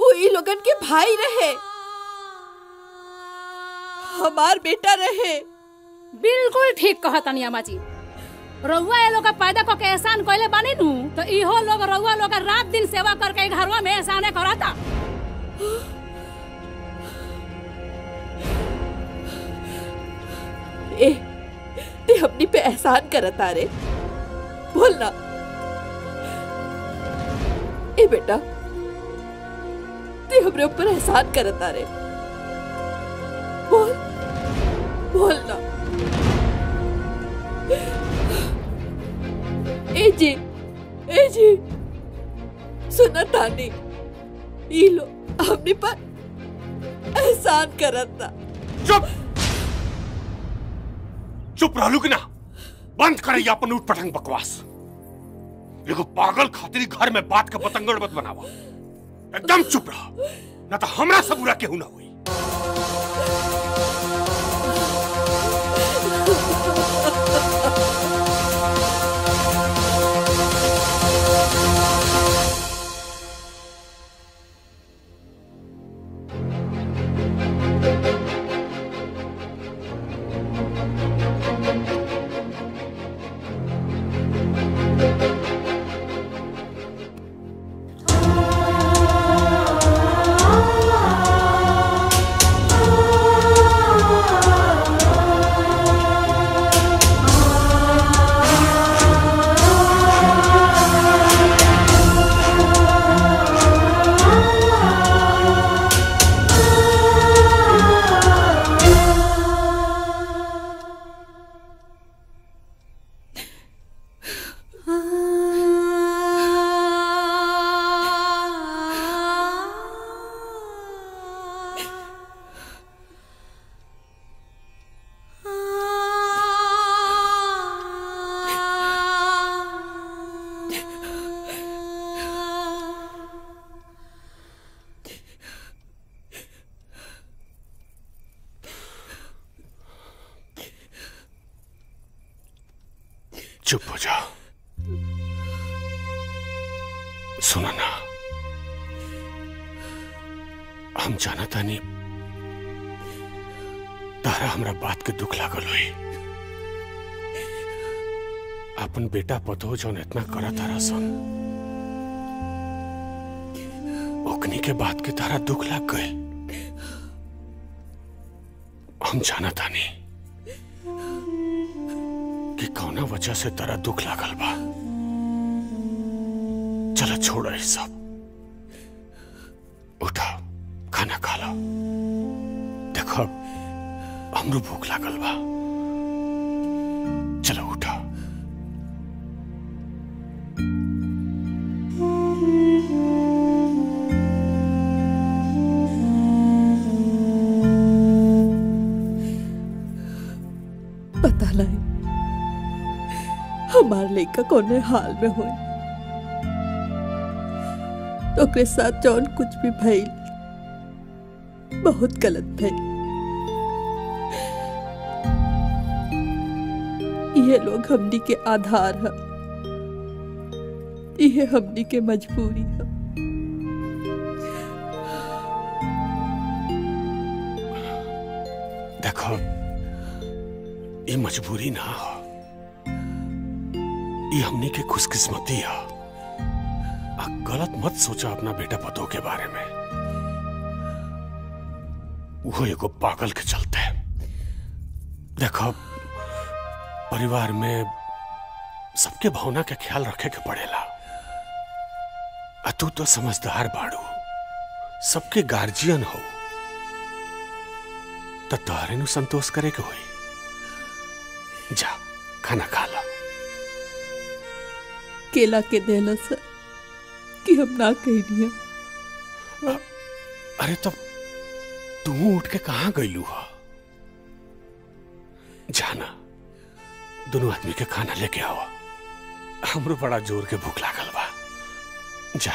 वो ई लोगन के भाई रहे, हमार बेटा रहे। बिल्कुल ठीक कहता नियामा जी, रउआ ये लोग पैदा को के एहसान कोयले बनी नू, तो इहो लोग रउआ लोग रात दिन सेवा करके घरवा में एहसान कराता। ए ते अपनी पे एहसान करता रे, बोल ना। ए बेटा ते हमरे ऊपर एहसान करता रे, बोल ना। ए जी सुना तानी ये लो हमने पर एहसान करता। चुप रहलू कि ना, बंद करे ये अपन उठपटंग बकवास। एगो पागल खातिर घर में बात का पतंगड़ मत बनावा, एकदम चुप रहा ना तो हमरा से बुरा केहू ना हुई। चुप हो जा, सुना ना हम जानता नहीं तारा हमरा बात के दुख लागल हुई। अपन बेटा पतो जो इतना करा तारा सन, ओकनी के बात के तारा दुख लाग गए। हम जानता नहीं कि कौना वजह से तारा दुख लागल बा। चला छोड़ा ये सब, उठा खाना खा ला। देखो हमरो भूख लागल बा, चलो उठा। तुम्हार लेखा कोने हाल में हो तो साथ जौन कुछ भी भइल बहुत गलत भइल। ये लोग हमनी के आधार है, ये हमनी के मजबूरी है। देखो ये मजबूरी ना हो, ये हमनी के खुशकिस्मती है। गलत मत सोचा अपना बेटा पतो के बारे में, वो एगो पागल के चलते। देखो परिवार में सबके भावना के ख्याल रखे के पड़ेला। तू तो समझदार बाड़ू, सबके गार्जियन हो, तो तोहरे नु संतोष करे के होई। जा खाना खा ला। केला के देला सर कि हम ना कह दिया। अरे तो तू उठ के कहां गईलू हो? जाना दोनों आदमी के खाना लेके आओ, हमरो बड़ा जोर के भूख लागल बा। जा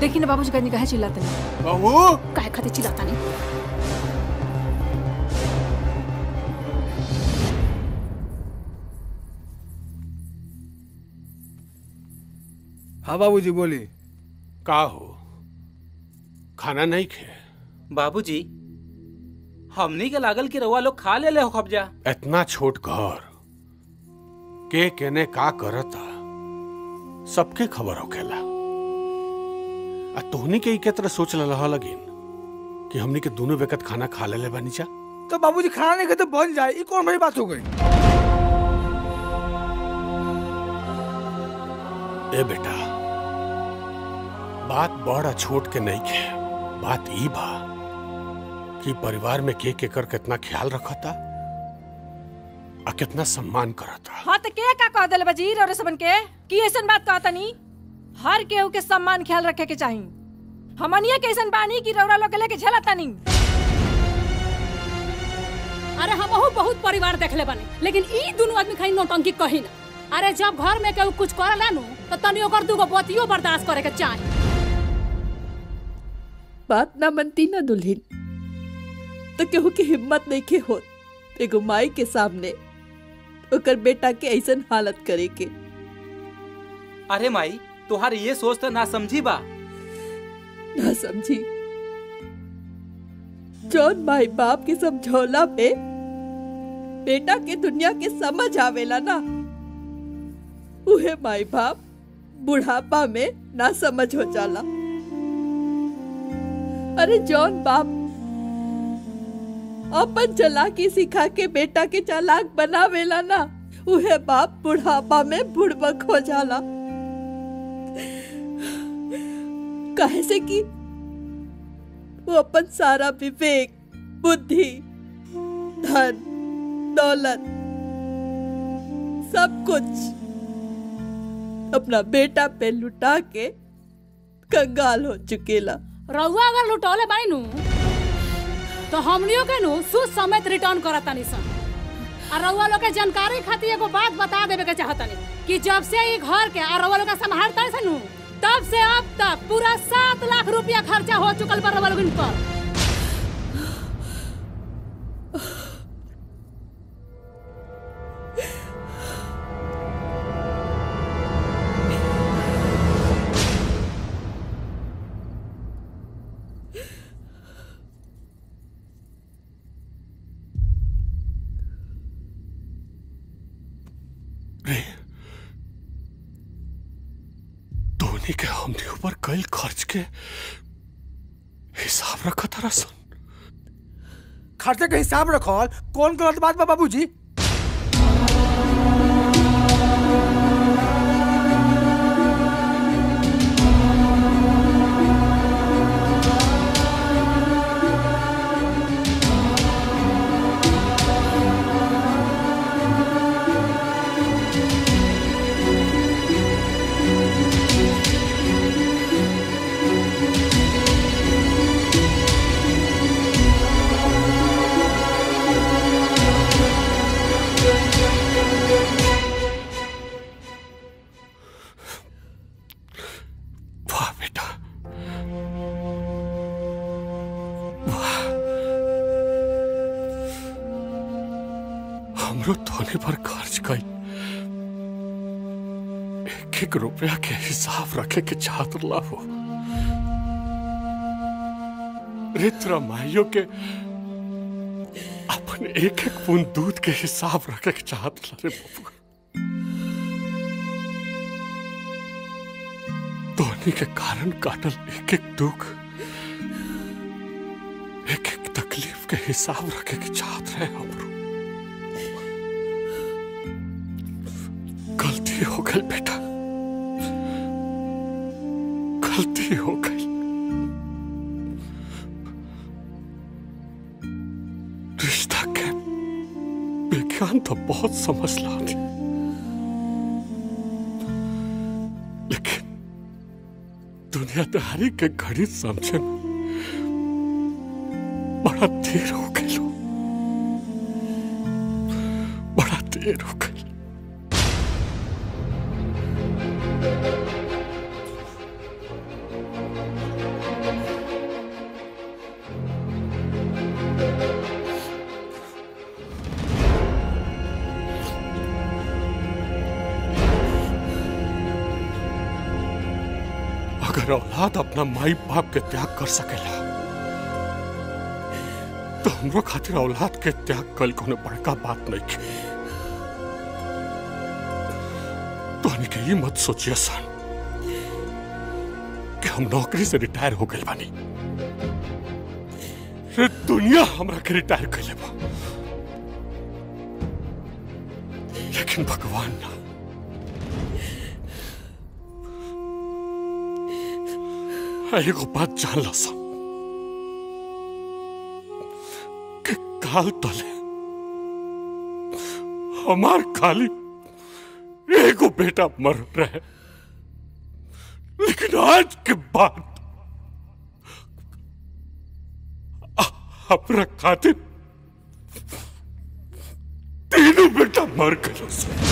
देखी ना बाबूजी कहनी कहे चिल्लाते नहीं। बहू कहे खाते चिल्लाता नहीं। हाँ बाबूजी बोली का हो, खाना नहीं खे? बाबूजी हमनी के लागल कि रउआ लोग खा ले हो कब्जा। इतना छोट घर के केने का करता सबके खबर होखेला। तोहनी के एक तरह सोच लगा लगिन कि हमने के दोनों वक्त खाना खा ले बानी। जा तो बाबूजी खाना नहीं खाते बन जाए, ये कौन बड़ी बात हो गई? ए बेटा बात बड़ा छोट के नहीं खे, बात ई बा कि परिवार में के एकर कितना ख्याल रखता और कितना सम्मान करता। हाँ तो के का कह दे वजीर और सबन के कि ऐसन बात कहता नहीं। हर केहू के सम्मान ख्याल रखे के चाहिए। हमनिया कैसन बानी की रउरा लोग के लेके झेलता नहीं। अरे हमहू बहुत परिवार देखले बानी, लेकिन ई दोनों आदमी खाली नौटंकी कही ना। अरे जब घर में केहू कुछ करला नु तो तनी ओकर दूगो बतियो बर्दाश्त करे के चाहिए। बात ना मनती ना दुल्हन तो केहू की हिम्मत नहीं के हो एगो माई के सामने ओकर बेटा के ऐसन हालत करे के। अरे माई तुहार ये सोच तो ना समझी बा। ना समझी जौन माई बाप के समझौला पे बेटा के दुनिया के समझ आवेला ना, उहे माई बाप बुढ़ापा में ना समझ हो जाला। अरे जौन बाप अपन चालाकी सिखा के बेटा के चालाक बनावेला ना, उहे बाप बुढ़ापा में बुड़बक हो जाला। कहे से कि वो अपन सारा विवेक बुद्धि धन दौलत सब कुछ अपना बेटा पे लुटा के कंगाल हो चुकेला। रउआ अगर लुटौले बाई नू तो हमनियों के नू सूद समेत रिटर्न करतानी सन। और रउआ लोग के जानकारी खातिर एगो बात बता देवे के चाहतानी कि जब से ये घर के और रउआ लोग संभालता सन तब से अब तक पूरा 7 लाख रुपया खर्चा हो चुकल पर रउआ लोगन पर। कल खर्च के हिसाब रखा था रसन। खर्चे के हिसाब रखल कौन गलत बात बा बाबूजी? रुपया के हिसाब रखे के छात्र लाभो रित्रा माइयों के अपने एक एक बूंद दूध के हिसाब रखे के छात्र लारे बाबू। धोनी के कारण काटल एक एक दुख एक एक तकलीफ के हिसाब रखे के छात्र है हमरो। गलती हो गई बेटा, गलती हो गई। रिश्ता के विज्ञान तो बहुत समझला थी लेकिन दुनियादारी के घड़ी समझे में बड़ा देर हो गई। बड़ा देर हो गई। औलाद अपना माई बाप के त्याग कर सकेला तो हमरो खातिर औलाद के त्याग कल कोनो बड़का बात नहीं की। तो हमके ये मत सोचिए सन कि हम नौकरी से रिटायर हो गए बानी। दुनिया हमरा के रिटायर कइले बा लेकिन भगवान ना। एगो बात जान ला सन कि काल तले हमार खाली एगो बेटा मर रहे लेकिन आज के बाद अपना खातिर तीनों बेटा मर गए सन।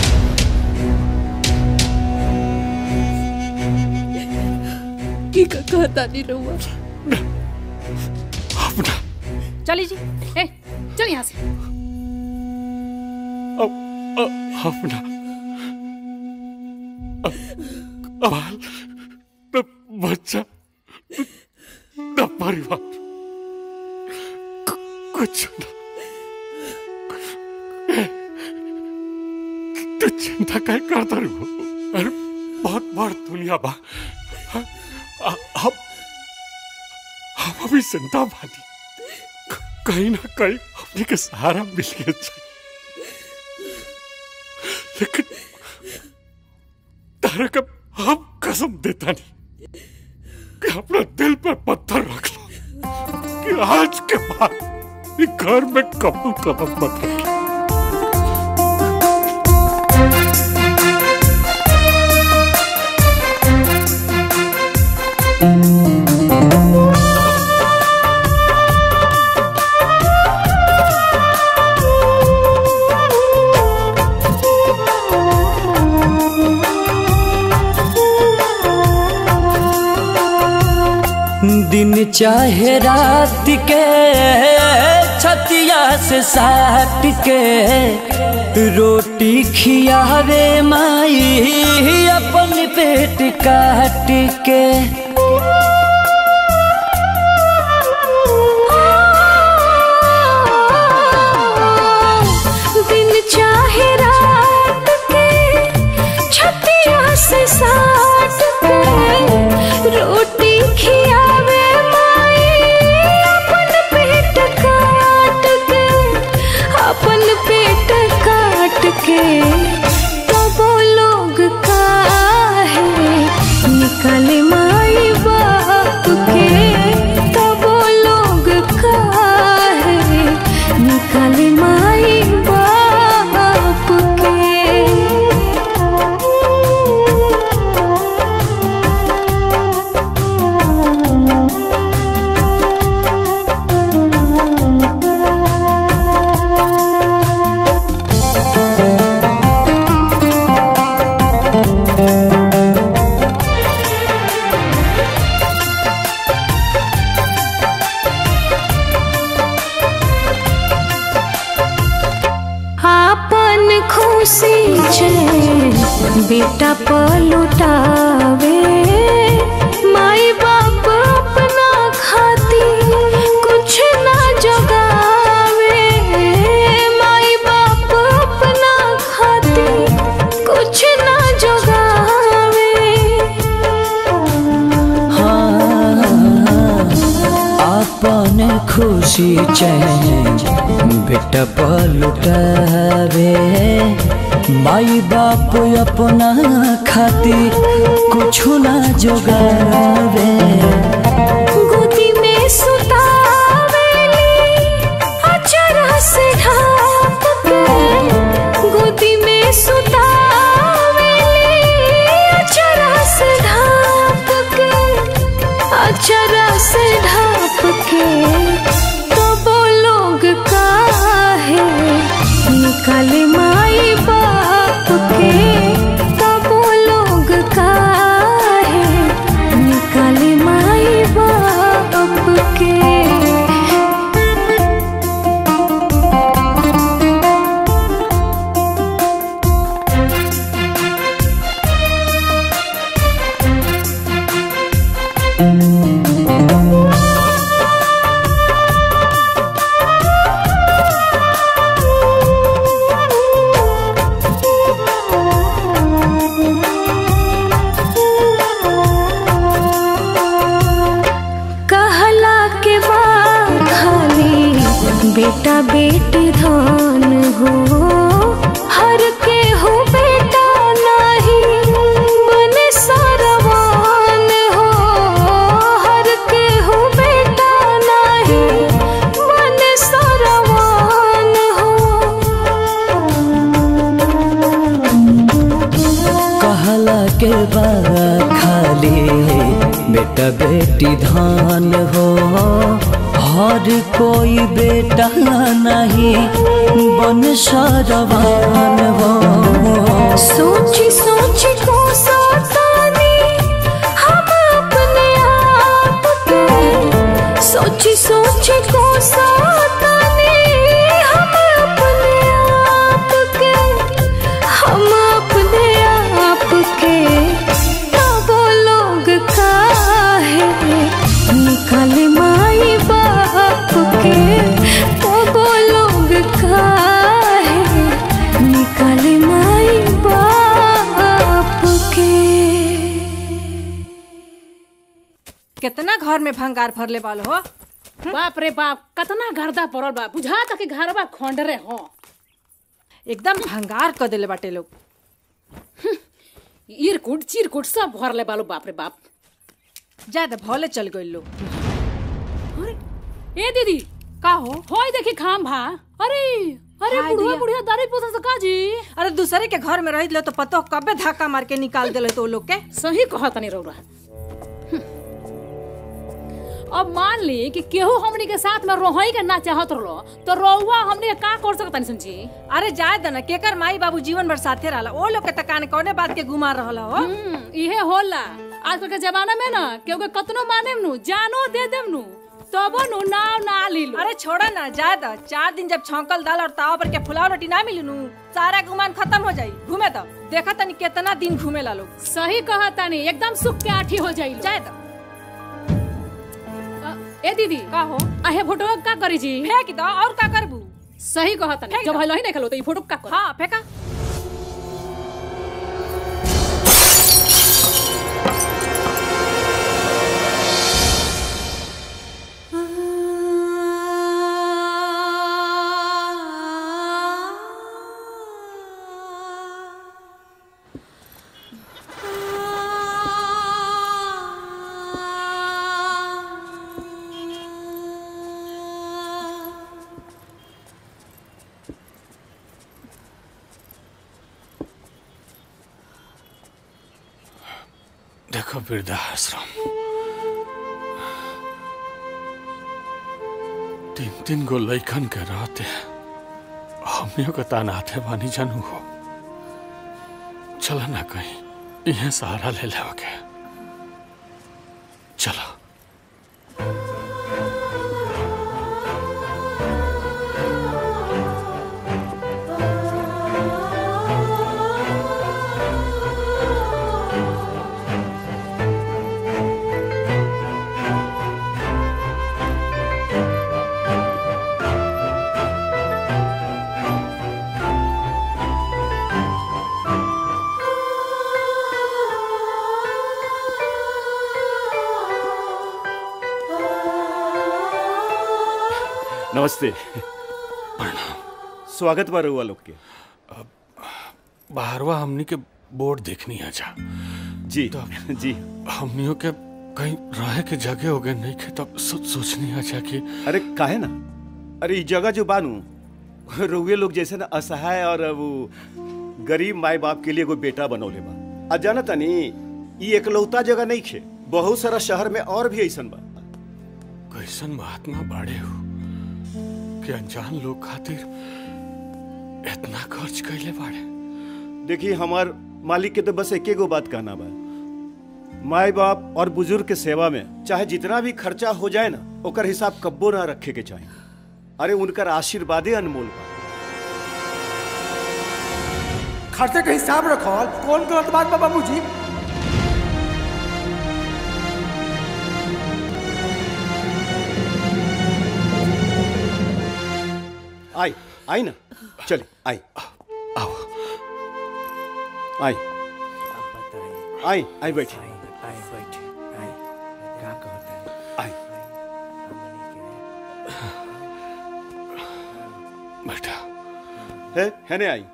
कहता नहीं रहूँगा। चलिए जी, चल यहाँ से। अपना बच्चा न परिवार कुछ ना। तू चिंता क्या करता रहूँ? अरे बहुत बार दुनिया बा हम अभी जिंदा बानी। कहीं ना कहीं हमने के सहारा मिल गया लेकिन तारा का हम कसम देता नहीं कि अपना दिल पर पत्थर रख लो कि आज के बाद इस घर में कभी कदम मत रखना। चाहे रात के छतिया से साट के रोटी खियावे माई अपन पेट काट के। दिन चाहे रात के छतिया से साट के रोटी खियावे के। तो लोग काहे निकाले माई बाप के, तो लोग काहे निकाले माई बाप के। बेटा पलुटावे माई बाप अपना खातिर कुछ ना जगावे, माई बाप अपना खातिर कुछ ना जगावे। हाँ अपन खुशी चैन बेटा पलुटावे माई बाप अपना खातिर कुछ ना जोगावे। गोदी में सुतावे अचरा से ढाप के, गोदी में सुतावे अचरा से ढाप के, अचरा से ढाप के। तो वो लोग काहे निकाले माई बाप के, तब लोग काहे निकाले माई बाप के। बेटा बेटी धन हो हर के हो, बेटा नहीं बने सरवान हो हर के हो, बेटा नहीं बने सरवान हो। कहला के बारा खाली बेटा बेटी धन हो हर कोई बेटा नहीं बन सरवान हो। सोची सोची को सतानी हम अपने आप के, सोची सोची को सतानी हम अपने आप के, हम अपने आप के। तब लोग काहे निकाले माई बाप के, तब लोग काहे निकाले माई बाप के। कितना घर में भंगार भरले वाल हो, बाप रे बाप कितना गर्दा पड़ल बा, बुझा तक के घर बा खोंडरे हो, एकदम भंगार कर देले बाटे लोग। इरकुट चिरकुट सब भरले बालो बाप रे बाप, ज्यादा भले चल गए लोग। ए दीदी का हो देखी खाम भा। अरे अरे बुढ़िया बुढ़िया दारू पोसन से काजी, अरे दूसरे के घर में रह लो तो पतो कबे धक्का मार के निकाल देले तो लोग के। सही कहत नहीं रौरा। अब मान ली कि केहू हमनी के साथ में रोहई के ना चाहत रहो तो रोवा हमनी का कर सकत नहीं समझी। अरे जाए देना केकर माई बाबू जीवन भर साथे रहला, ओ लोग के तकान कौने बात के घुमा रहला हो, इहे होला। आजकल के जमाना में ना क्योंकि कतनो माने नू जानो दे देम नू तबो नू नाव ना लिलू। अरे छोड़ा ना जाए दा 4 दिन जब छौंकल दाल और ताव पर के फुलाव रोटी ना मिली नू सारा गुमान खत्म हो जाई। घूमे दा देखा तनी कितना दिन घूमे ला लोग। सही कहा तनी एकदम सुख के आठी हो जाई। जाए दा ए दीदी का हो अहे फोटो का करी जी फेंक दा और का करबू। सही कहा तनी जब हलही नहीं खलो त ई फोटो का कर। हां फेंका देखो वृद्धाश्रम 3-3 गो लइकन के रहते हमनियों के तानाते बानी जानू हो। चला ना कहीं यह सहारा ले लेवा के चला। नमस्ते। प्रणाम। स्वागत बा रउआ लोग के। बाहरवा हमनी के बोर्ड देखनी है जा। जी तो जी हमनियों के कहीं रहे के जगह हो गए नहीं के तब सब सोचनी है जा कि अरे काहे ना अरे जगह जो बानू रउए लोग जैसे ना असहाय और वो गरीब माए बाप के लिए कोई बेटा बनौले बा। आ जाना तनी ये एकलौता जगह नहीं खे बहुत सारा शहर में और भी ऐसन बा। कैसन बात ना बाड़े हो के अनजान लोग खातिर इतना खर्च कैले बाड़े। देखिए हमार मालिक के तो बस एके गो बात कहना बा माए बाप और बुजुर्ग के सेवा में चाहे जितना भी खर्चा हो जाए ना ओकर हिसाब कब्बो ना रखे के चाहिए। अरे उनकर आशीर्वादे अनमोल बा। खर्चे का हिसाब रखो कौन गलत बात बा बाबूजी। आई आई ना चले आई आओ आई आई आई बैठे आई बैठे आई क्या कहता है आई बैठा है ने आई।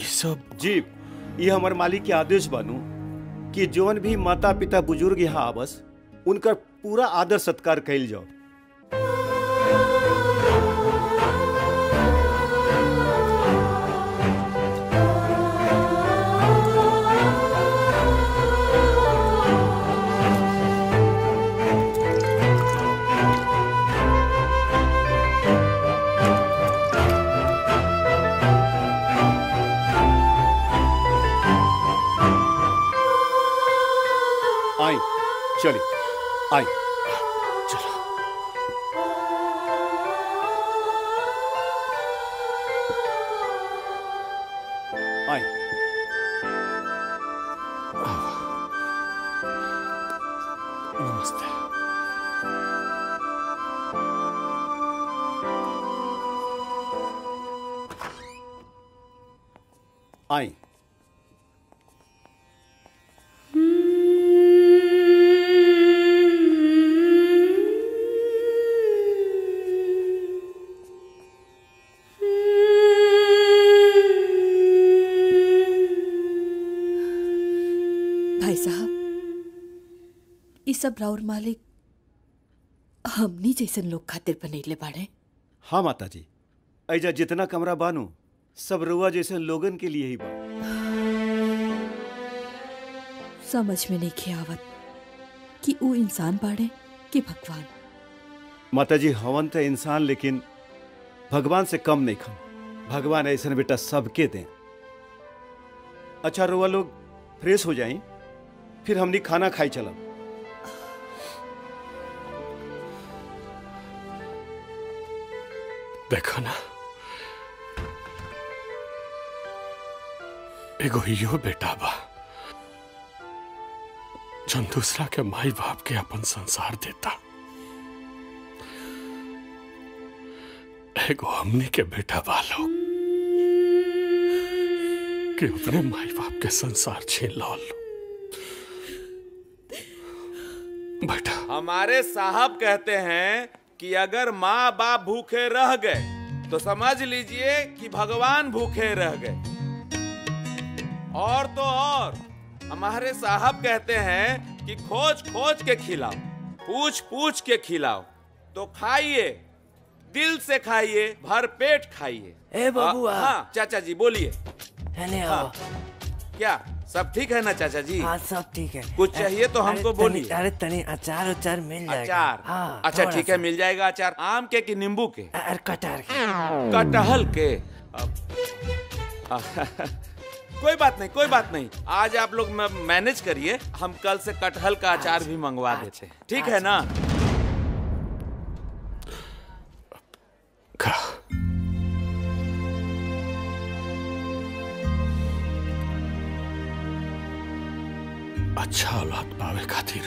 ये सब जीप ये हमारे मालिक के आदेश बानू कि जोन भी माता पिता बुजुर्ग यहाँ आवस उनका पूरा आदर सत्कार कैल जाओ। चलिए आई चलो। आई नमस्ते। आई सब राउर मालिक हमनी जैसन लोग खातिर बनैले बाड़े। हाँ माता जी ऐजा जितना कमरा बानू सब रुआ जैसन लोगन के लिए ही बा। समझ में नहीं आवत कि वो इंसान बाड़े कि भगवान। माताजी हवन तो इंसान लेकिन भगवान से कम नहीं खाऊं। भगवान ऐसा बेटा सबके दें। अच्छा रोवा लोग फ्रेश हो जाएं, फिर हमने खाना खाई चला। देखो ना एगो यो बेटा बा जन दूसरा के माई बाप के अपन संसार देता। एगो हमनी के बेटा बा लोग कि अपने माई बाप के संसार छीन लो। बेटा हमारे साहब कहते हैं कि अगर माँ बाप भूखे रह गए तो समझ लीजिए कि भगवान भूखे रह गए। और तो और हमारे साहब कहते हैं कि खोज खोज के खिलाओ, पूछ के खिलाओ। तो खाइए, दिल से खाइए, भर पेट खाइए। ए बाबूआ। हाँ चाचा जी बोलिए। हाँ। क्या सब ठीक है ना चाचा जी? हाँ सब ठीक है। कुछ चाहिए तो हमको बोलिए। अरे तनी अचार उचार मिल जाएगा। अचार? हाँ, अच्छा ठीक है मिल जाएगा। अचार आम के कि नींबू के? कटहल के। कटहल के। कोई बात नहीं, कोई बात नहीं। आज आप लोग मैनेज करिए, हम कल से कटहल का अचार भी मंगवा देते हैं। ठीक है ना? अच्छा औलाद पावे खातिर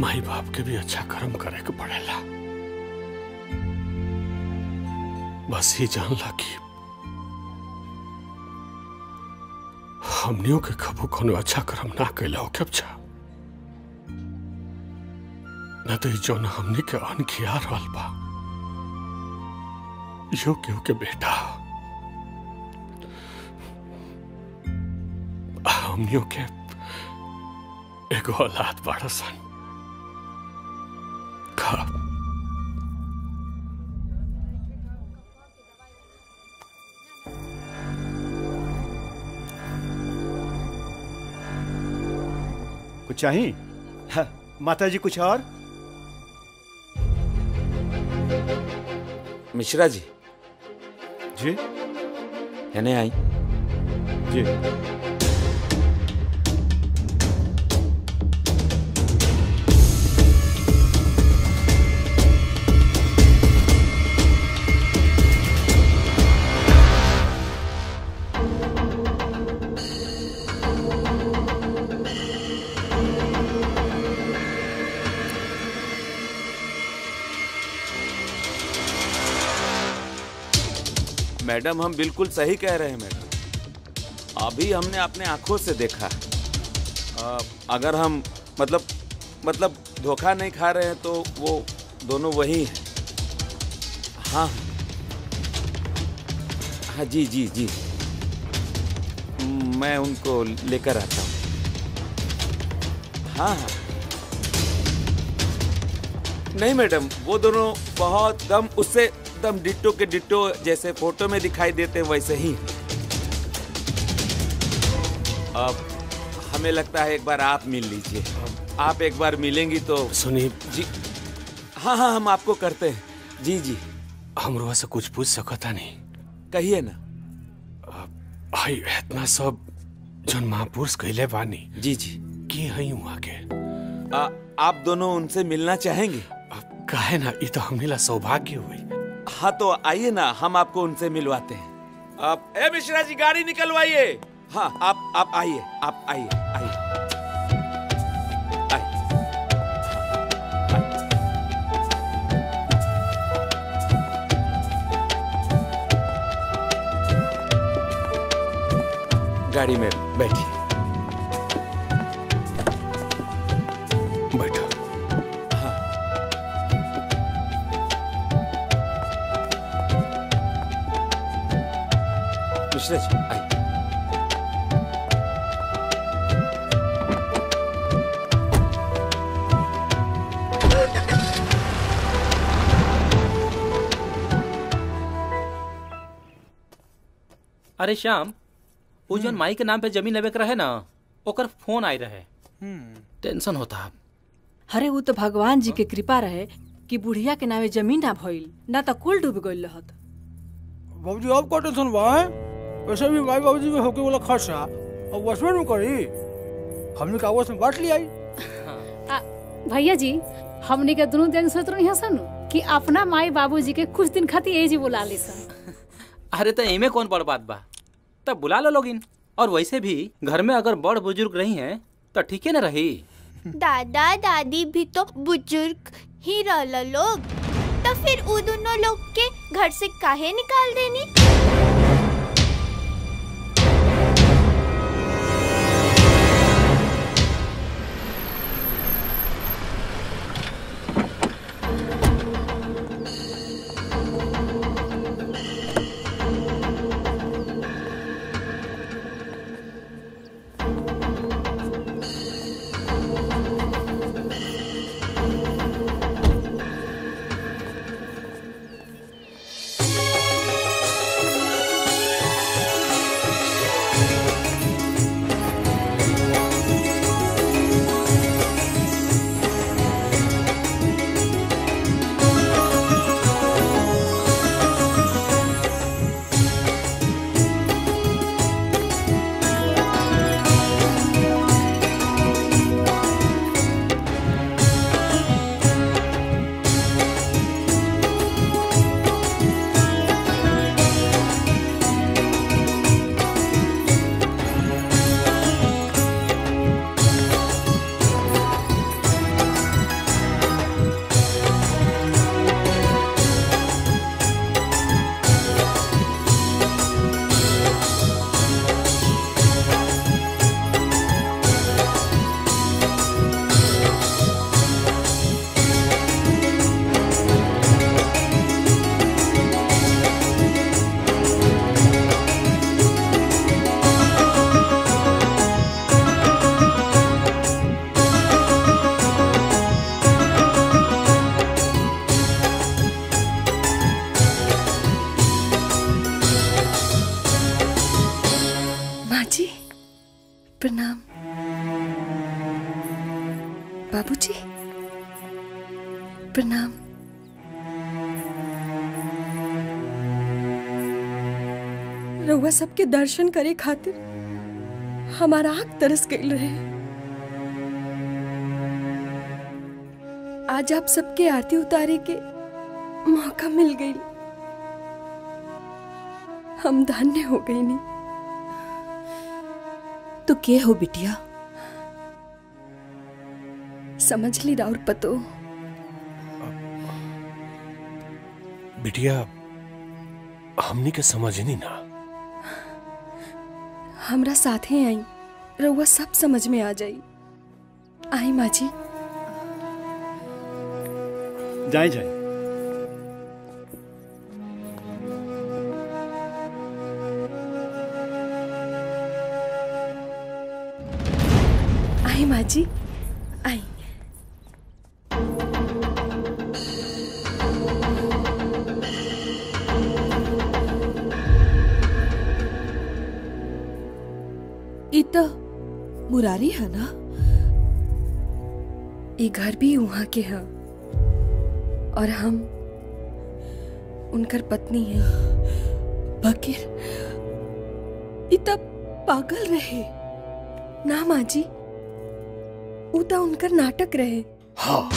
माई बाप के भी अच्छा कर्म करे के पड़ेला। बस ही जानला कि हमनियों के कबू कोनो अच्छा कर्म ना कैला हो के बचा न तो जो न हमने के अनखिया रहल बा। यो क्यों के बेटा हमनियों के एगो औलाद बड़ा सन का कुछ चाहिए? हाँ, माता जी कुछ और? मिश्रा जी जी यानी आई जी। मैडम हम बिल्कुल सही कह रहे हैं मैडम। अभी हमने अपने आंखों से देखा। अगर हम मतलब धोखा नहीं खा रहे हैं तो वो दोनों वही हैं। हाँ हाँ जी जी जी मैं उनको लेकर आता हूँ। हाँ हाँ नहीं मैडम वो दोनों बहुत दम उससे हम डिट्टो के डिट्टो जैसे फोटो में दिखाई देते वैसे ही। अब हमें लगता है एक बार आप मिल लीजिए। आप एक बार मिलेंगी तो सुनिए जी। हाँ हाँ हम आपको करते हैं जी जी। हम रोवा से कुछ पूछ सकता नहीं? कहिए ना। भाई इतना सब जन महापुरुष कहले वानी जी जी की है वहाँ के। आप दोनों उनसे मिलना चाहेंगे? कहे ना ये तो हमला सौभाग्य हुई। हाँ तो आइए ना हम आपको उनसे मिलवाते हैं। आप ए मिश्रा जी गाड़ी निकलवाइए। हाँ आप आइए, आप आइए आइए। गाड़ी में बैठिए। बैठो। मिश्रा जी आई। अरे श्याम वो जन माई के नाम पे जमीन लेवे के रहे ना ओकर फोन आई रहे। टेंशन होता। अरे वो तो भगवान जी के कृपा रहे कि बुढ़िया के नावे जमीन ना भइल ना तो कुल डूब गइल रहत। बाबूजी अब का टेंशन बा, वैसे भी माई बाबूजी में होके वाला खर्चा अब वसमें में करी, हमने कागज में बांट लिया। भैया जी हमने के दोनों दिन सोच रही हसन कि अपना माई बाबूजी के कुछ दिन खातिर एजी बुला ले सन। अरे तो एमे कौन बड़ बात बा, तब बुला लो लोगिन। और वैसे भी घर में अगर बड़ बुजुर्ग रही हैं तो ठीक है न रही। दादा दादी भी तो बुजुर्ग ही रहला लोग, तो फिर उ दोनों लोग के घर से काहे निकाल देनी। वह सबके दर्शन करे खातिर हमारा आँख तरस गई रहे। आज आप सबके आरती उतारे के मौका मिल गई, हम धन्य हो गई। नहीं तो के हो बिटिया, समझ ली राउर पतो। बिटिया हमने के समझ नहीं ना, हमरा साथे आई रउआ सब समझ में आ जाई। आई माँ जी जाए जाए। आई माँ जी आई। मुरारी है ना, ये घर भी वहां के है और हम उनकर पत्नी है। बकीर इतना पागल रहे ना माँ जी, उता उनकर नाटक रहे। हाँ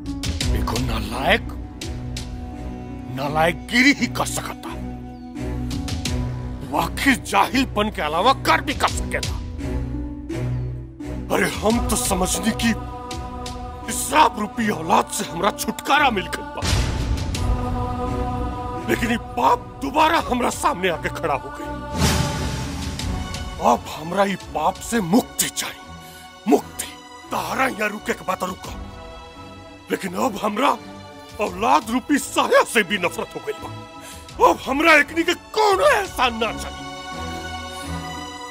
देखो नालायक नालायकगिरी ही कर सकता है, वाकई जाहिलपन के अलावा कर भी कर सकेगा। अरे हम तो समझने की हिसाब रूपी औलाद से हमरा छुटकारा मिल गया बा, लेकिन ये पाप दोबारा हमरा सामने आके खड़ा हो गई। अब हमरा ये पाप से मुक्ति चाहिए, मुक्ति। तारा यहाँ रुके के बात रुका, लेकिन अब हमरा औलाद रूपी साया से भी नफरत हो गई बा। अब हमरा एकनी के कौन एहसान ना चाहिए।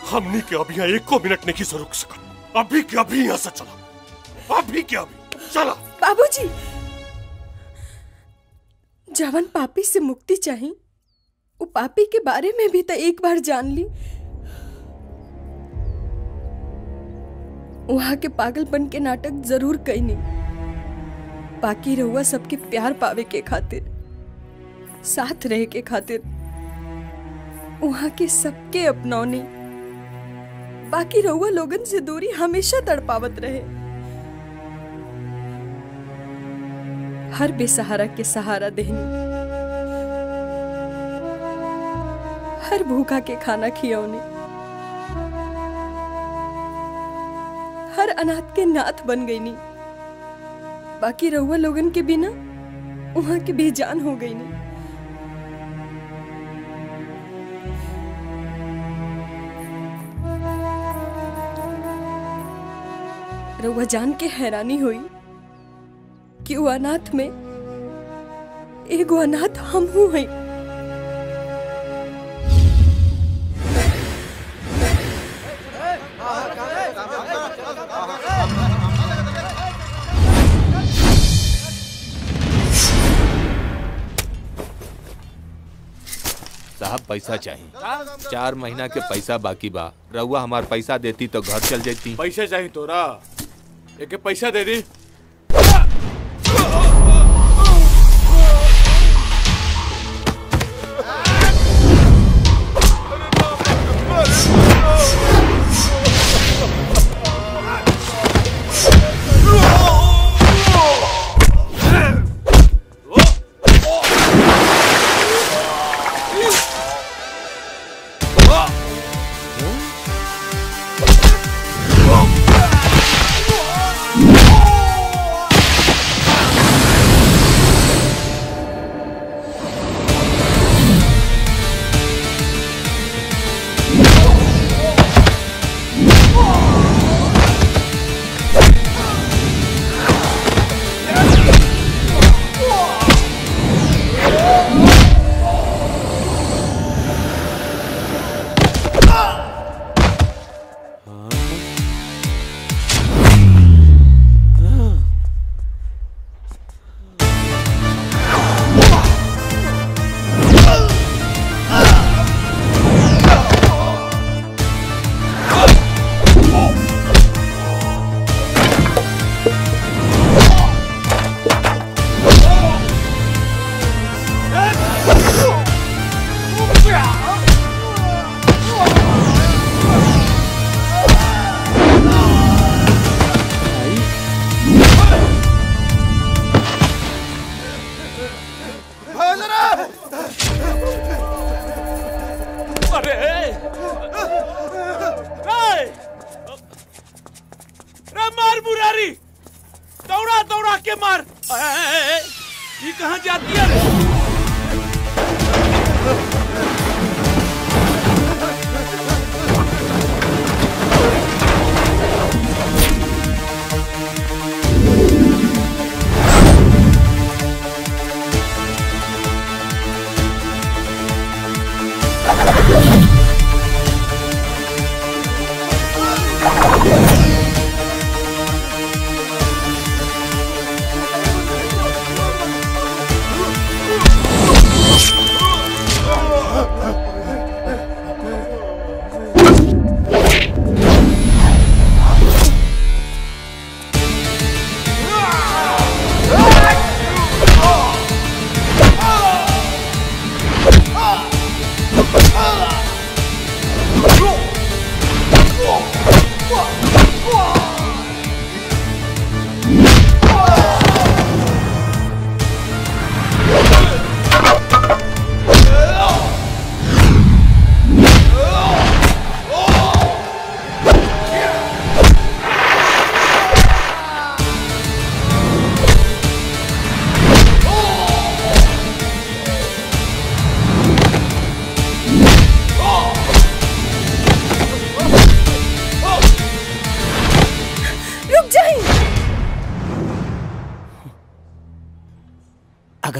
हमनी के अभी यहाँ एको मिनट नहीं से रुक सका, अभी के अभी यहाँ से चला, अभी के अभी चला। बाबूजी जवन पापी से मुक्ति चाहिए, वो पापी के बारे में भी तो एक बार जान ली। वहां के पागलपन के नाटक जरूर कहीं नहीं, बाकी रहुआ सबके प्यार पावे के खातिर, साथ रहे के खातिर वहाँ के सबके अपनौनी, बाकी रहुआ लोगन से दूरी हमेशा तड़पावत रहे। हर बेसहारा के सहारा देहनी, हर भूखा के खाना खियाने, हर अनाथ के नाथ बन गई नी। बाकी रहुआ लोगन के बिना वहां के बेजान हो गई नी। रहुआ जान के हैरानी हुई कि वो अनाथ में एगो अनाथ हम हूं है। साहब पैसा चाहिए, 4 महीना के पैसा बाकी बा। रहुआ हमार पैसा देती तो घर चल जाती। पैसा चाहिए तोरा, एक पैसा दे दी।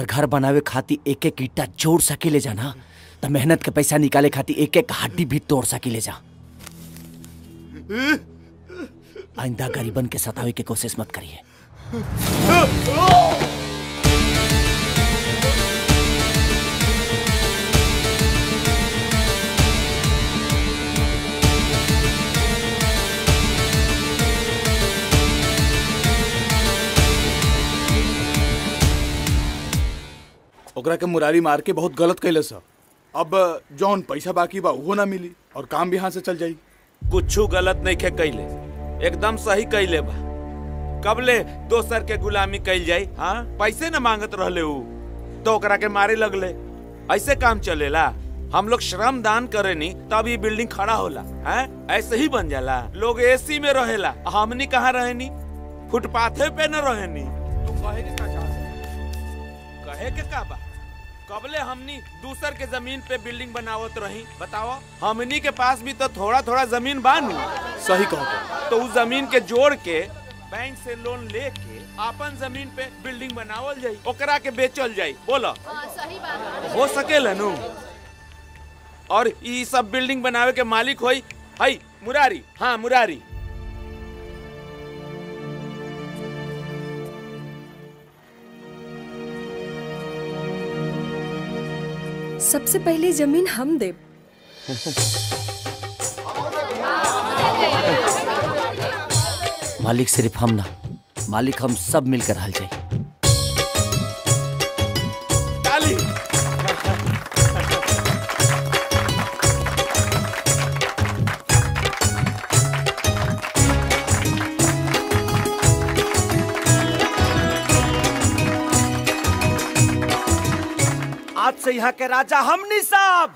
घर बनावे खाती एक एक ईटा जोड़ सके ले जाना, तो मेहनत के पैसा निकाले खाती एक एक हड्डी भी तोड़ सके ले जा। आइंदा गरीबन के सतावे की कोशिश मत करिए। ओकरा के मुरारी मार के बहुत गलत कैलस। अब जौन पैसा बाकी बा उहो ना मिली और काम भी यहाँ से चल जाई। कुछ गलत नहीं के कैले, एकदम सही कैले बा। कबले दोसर के गुलामी कैल जाई। हाँ, पैसे न मांगत रहले उ तो ओकरा के मारे लगले। ऐसे काम चलेला। हम लोग श्रम दान करे नी तब ये बिल्डिंग खड़ा होला। ऐसे ही बन जाला। लोग एसी में रहेला, हमनी कहाँ रहेनी? फुटपाथे पे न रहेनी। तो कहे के का बा? कबले हमनी दूसर के जमीन पे बिल्डिंग बनावत रही। बताओ, हमनी के पास भी तो थोड़ा थोड़ा जमीन बानू। सही कहो। तो उस जमीन के जोड़ के बैंक से लोन लेके अपन जमीन पे बिल्डिंग बनावल जाई, ओकरा के बेचल जाई। बोला सही बात हो सकेला नू? और ये सब बिल्डिंग बनावे के मालिक होई हई मुरारी। हाँ मुरारी। सबसे पहले जमीन हम देव। मालिक सिर्फ हम ना, मालिक हम सब मिलकर हल जाए। आज से यहाँ के राजा हमनी साहब।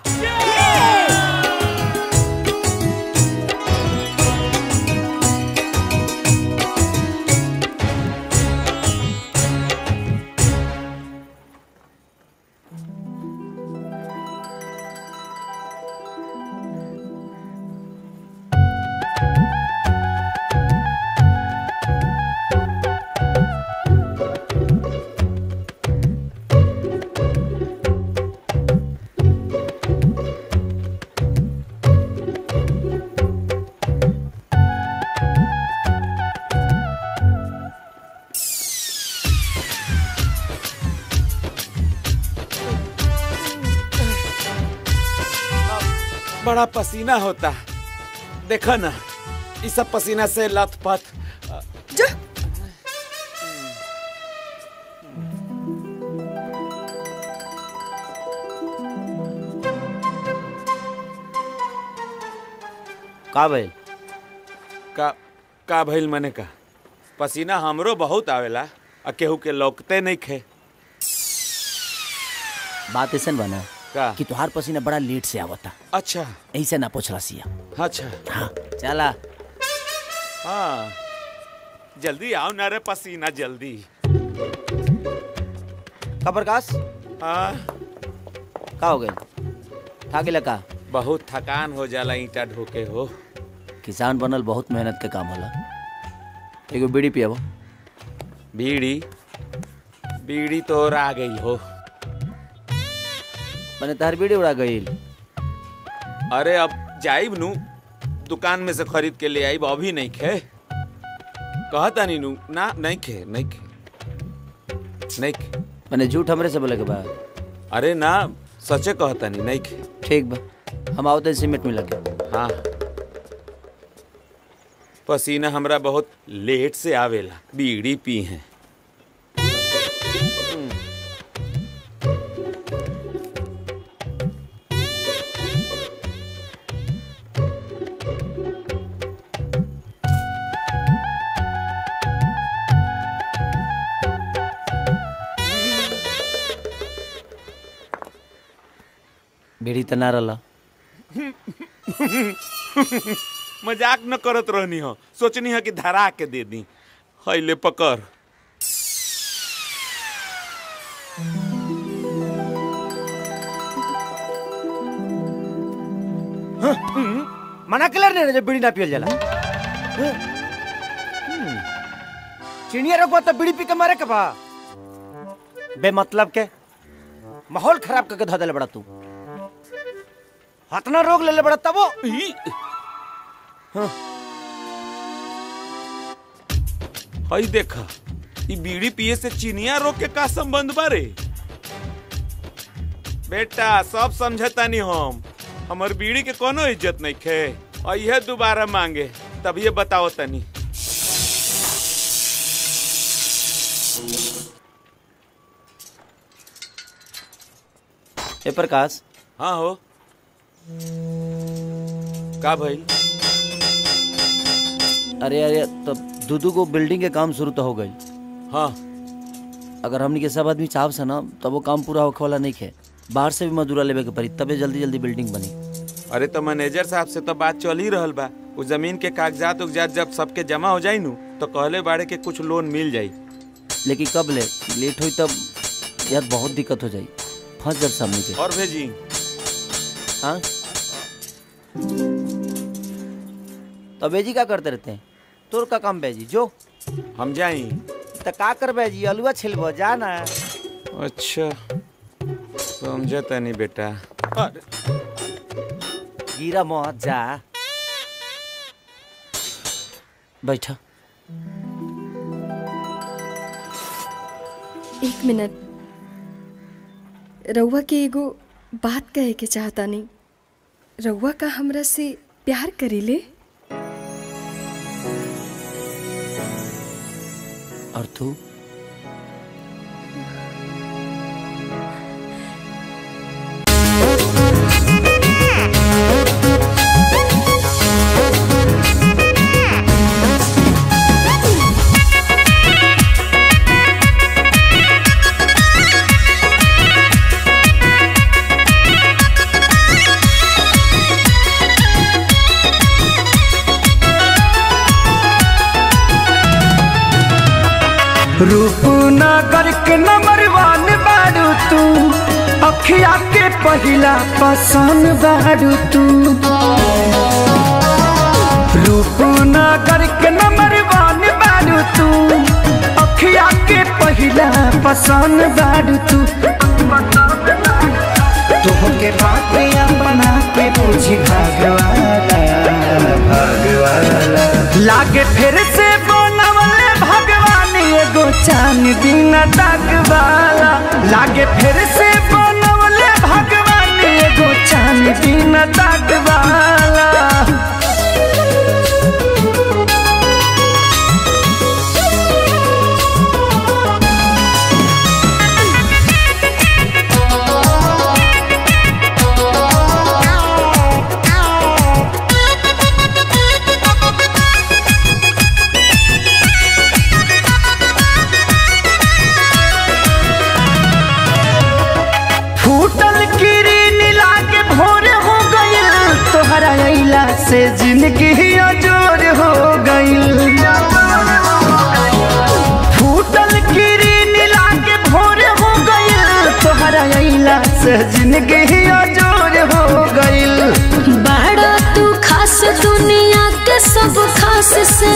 बड़ा पसीना होता है, देखा ना, इस सब पसीना से लथपथ। जा का भइल? का भइल मने का? पसीना हमरो बहुत आवेला, केहू के लौकते नहीं खे। बात ऐसा बना कि तुहार पसीना बड़ा लेट से आवता। अच्छा, ऐसे ना पोछला सिया। अच्छा हाँ, चला। हाँ जल्दी आओ ना रे पसीना, जल्दी। कबरकास का हो गए? थक लगा, बहुत थकान हो जाला। ईटा ढोके हो, किसान बनल बहुत मेहनत के काम होला। एगो बीड़ी पियाबो? बीड़ी बीड़ी तो आ गई हो, मैंने तार बीड़ी उड़ा गई। अरे अब जाइब नू, दुकान में से खरीद के ले आईब, अभी नहीं खे। कहता नहीं नू ना, नहीं खे नहीं खे नहीं खे। मैंने झूठ हमरे से बोले के बा? अरे ना, सचे कहता नहीं, नहीं खे। ठीक बा, हम आवते सीमेंट में लगे। हाँ, पसीना हमरा बहुत लेट से आवेला, बीड़ी पी हैं। बीड़ी तना रहा। मजाक न करत रहनी हो, सोचनी है कि धरा के दे दी। हाय ले पकड़। हाँ? मना कलर नहीं रहे, बीड़ी ना पियल जाला। चिड़िया रखवा तो बीड़ी पी के मारे के बा। बे मतलब के माहौल खराब करके धो देले बड़ा तू। इतना रोग ले बड़ा तब वो। हाँ। हाय देखा, ये बीड़ी पिए से चिनिया रोग के का संबंध बारे? बेटा सब समझता नहीं हम, हमार बीड़ी के कोनो इज्जत नहीं खे। और यह दोबारा मांगे तब ये बताओ तनी। ए प्रकाश। हाँ हो का भाई? अरे अरे तब दू को बिल्डिंग के काम शुरू तो हो गई। हाँ अगर हमने के सब आदमी चाव से ना तब वो काम पूरा होखे वाला नहीं है। बाहर से भी मजदूरा लेवे के पड़ी तबे जल्दी जल्दी बिल्डिंग बनी। अरे तो मैनेजर साहब से तो बात चल ही रहल बा। उस जमीन के कागजात उगजात जब सबके जमा हो जाए नू तो कहले बाड़े के कुछ लोन मिल जाये, लेकिन कब ले लेट हुई तब यार बहुत दिक्कत हो जाये। फंस जब सामने और भेजी। हाँ तो बेजी क्या करते रहते हैं? तोर का काम बेजी जो हम जाई तो का कर बेजी अलुआ छिलबो जा ना। अच्छा समझता नहीं बेटा। गिरा मौत जा बैठा। एक मिनट, रउआ के एगो बात कहे के चाहता नहीं। रउआ का हमरा से प्यार करीले और तू रूपनगर के नंबर वन बारू तू, अखिया के पहिला पसंद बारू तू। रूपनगर के नंबर वन बारू तू, अखिया के पहिला पसंद बारू तू। तोहके बात अपना के पूछी भगवाला भगवाला लागे फिर से बोलवले भगवानी एगो चांद बिना दागवाला लागे फिर से बोलवले भगवानी एगो चांद बिना दागवाला। से जिंदगी अजोर हो गई फूटल गिरी नीला के भोर हो गई तोहरा अइला से जिंदगी अजोर हो गई। बड़ा तू खास दुनिया के सब खास से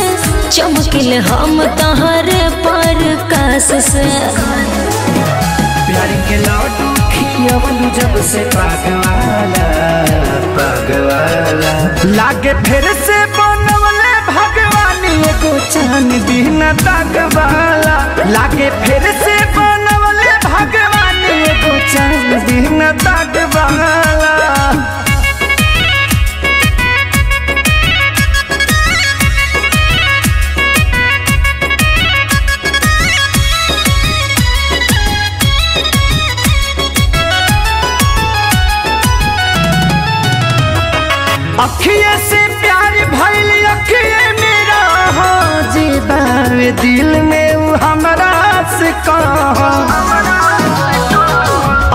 चमकिल हम तोहरे पर कास से प्यार के लाडू खियावलू जब से पागवाला भगवाला लागे फिर से बनवले भगवानी एगो चांद बिना दागवाला लागे फिर से बनवले भगवानी एगो चांद बिना दागवाला। अखिए से प्यार भइल अखिए मेरा हो जीबावे दिल में उ हमरा से कह।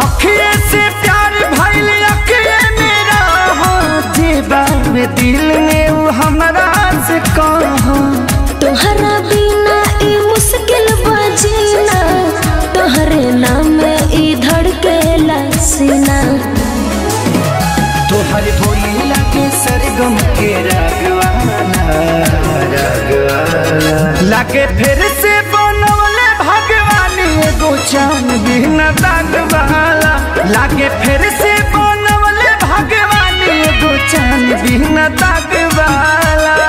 अखिए से प्यार भइल अखिए मेरा हो जीबावे दिल में उ हमरा से कह। तोहरा बिना ई मुश्किल बजीना तोहरे नाम ई धड़केला सीना तोहर भोलिया के सरगम के रागवाला रागवाला लागे फिर से बनवले भगवानी एगो चांद बिना दागवाला लागे फिर से बनवले भगवानी एगो चांद बिना दागवाला।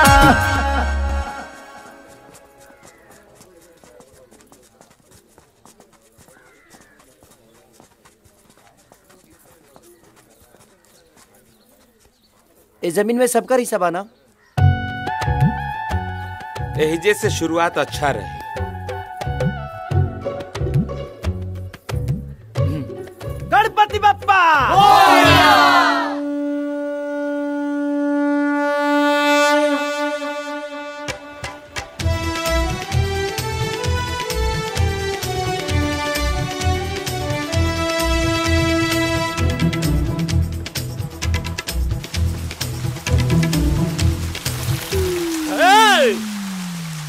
इस जमीन में सबका हिस्सा बना एहिजे से शुरुआत अच्छा रहे। गणपति बप्पा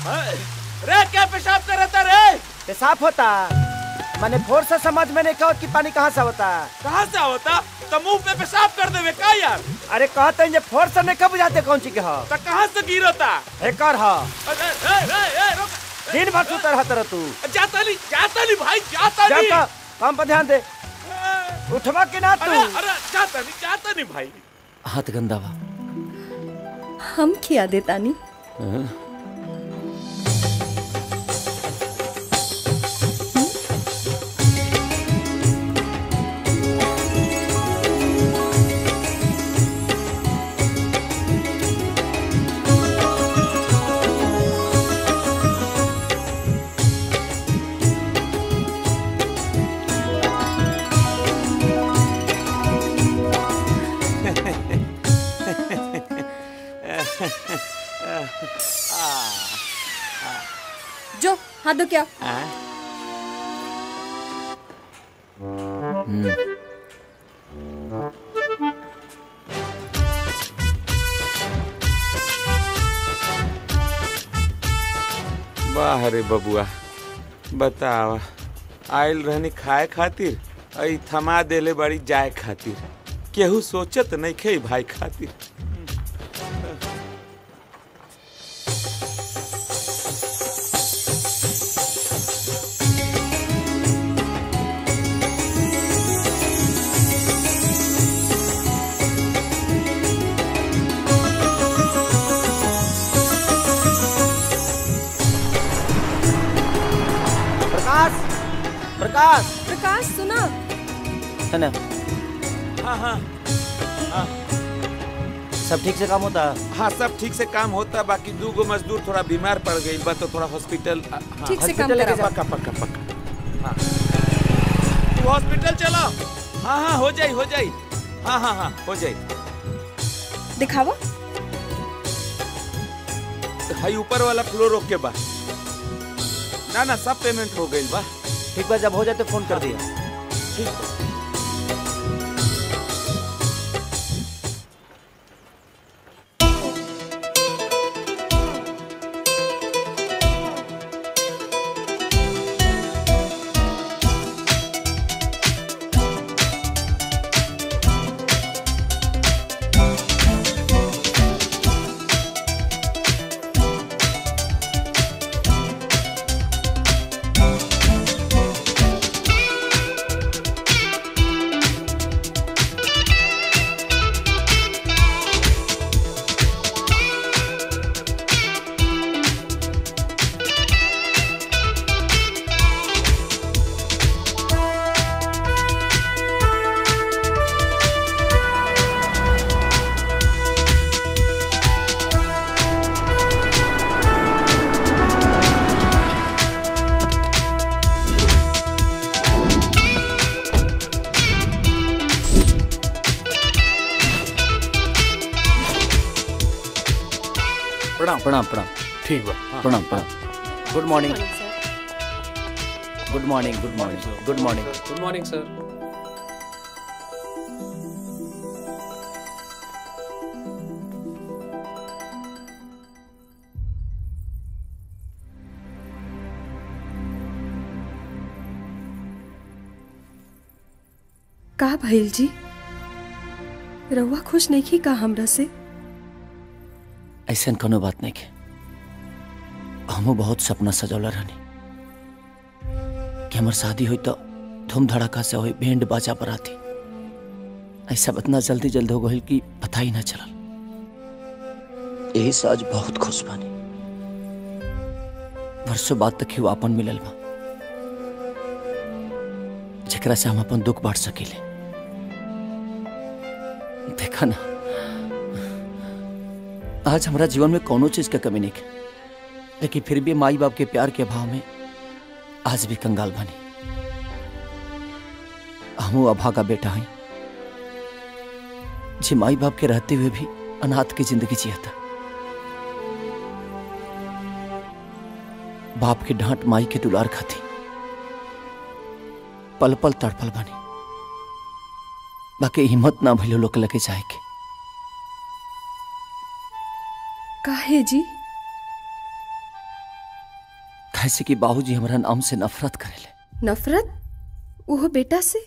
रे क्या पेशाब कर रहा था रे? पेशाब होता। मैंने फोर से समझ में नहीं कहा कि पानी कहाँ से होता। कहाँ से होता? तो मुँह पे पेशाब कर देवे का यार? अरे कहते हैं जब फोर से नहीं कब जाते कौन चीज के हो? तो कहाँ से गिरता? एक और हो। दिन भर सुतर हतर तू। जाता ली भाई जाता ली। काम पर ध्यान दे। उठवा के ना तू। अरे जाता नहीं भाई। हाथ गंदा बा। हम खिया देता नहीं। जो हाथ दो क्या वाह रे बबुआ बतावा आयल रहनी खाए खातिर और थमा देले बड़ी जाए खातिर केहू सोचत नहीं खे भाई खातिर। प्रकाश प्रकाश सुना है ना? हाँ हाँ हाँ सब ठीक से काम होता। हाँ सब ठीक से काम होता बाकी दो गो मजदूर थोड़ा बीमार पड़ गई बा तो थोड़ा हॉस्पिटल ठीक से काम करा। पक्का पक्का पक्का हाँ तू हॉस्पिटल चलो। हाँ हाँ हो जाई हाँ हो जाई। दिखावा हाई ऊपर वाला फ्लोर ओके बा ना ना सब पेमेंट हो गई बा ठीक बा जब हो जाए तो फोन कर दिया। ठीक प्रणाम प्रणाम ठीक बा प्रणाम प्रणाम। Good morning good morning good morning good morning good morning sir. का भाईल जी रउआ खुश नहीं की का हमरा से? ऐसा कोनो बात नहीं के हमू बहुत सपना सजौला रहनी कि हमार शादी हुई तो धूम धड़ाका से हुई बैंड बाजा पर आती ऐसा इतना जल्दी जल्दी हो गई कि पता ही ना चला। यही साज बहुत खुश बानी वर्षों बाद तक ही आपन मिलल बा जेकरा से हम अपन दुख बांट सकीले। देखा ना आज हमारा जीवन में कोनो चीज का कमी नहीं है लेकिन फिर भी माई बाप के प्यार के अभाव में आज भी कंगाल बनी हम अभागा बेटा है जी माई बाप के रहते हुए भी अनाथ की जिंदगी जिया था। बाप की डांट माई के दुलार खाती पल पल तड़पल बनी बाकी हिम्मत ना भइलो लोग लगे जाए के। काहे जी कैसे कि बाबूजी हमरा नाम से नफरत करेले। नफरत? वो बेटा से?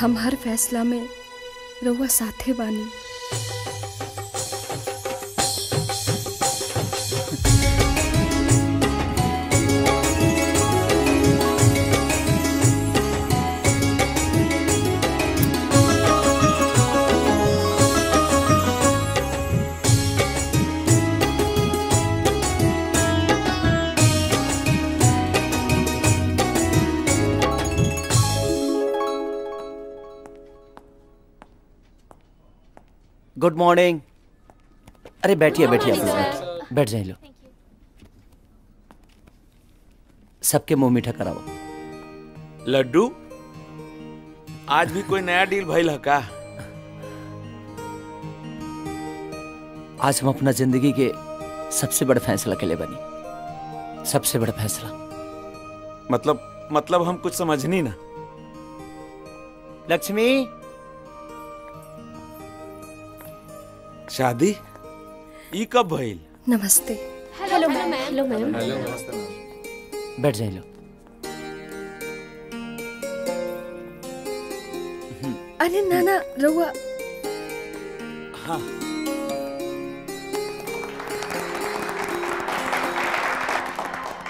हम हर फैसला में रउआ साथे बानी। Good morning. अरे बैठिए बैठिए, आप बैठ जाइए। लोग सबके मुंह मीठा कराओ। लड्डू, आज भी कोई नया डील भइल है का? आज हम अपना जिंदगी के सबसे बड़ा फैसला के लिए बनी। सबसे बड़ा फैसला मतलब हम कुछ समझ नहीं ना। लक्ष्मी, शादी ई कब भइल? नमस्ते। Hello ma'am. Hello ma'am. Hello, नमस्ते। बैठ जाइए लो। अरे नाना, रउआ। हाँ,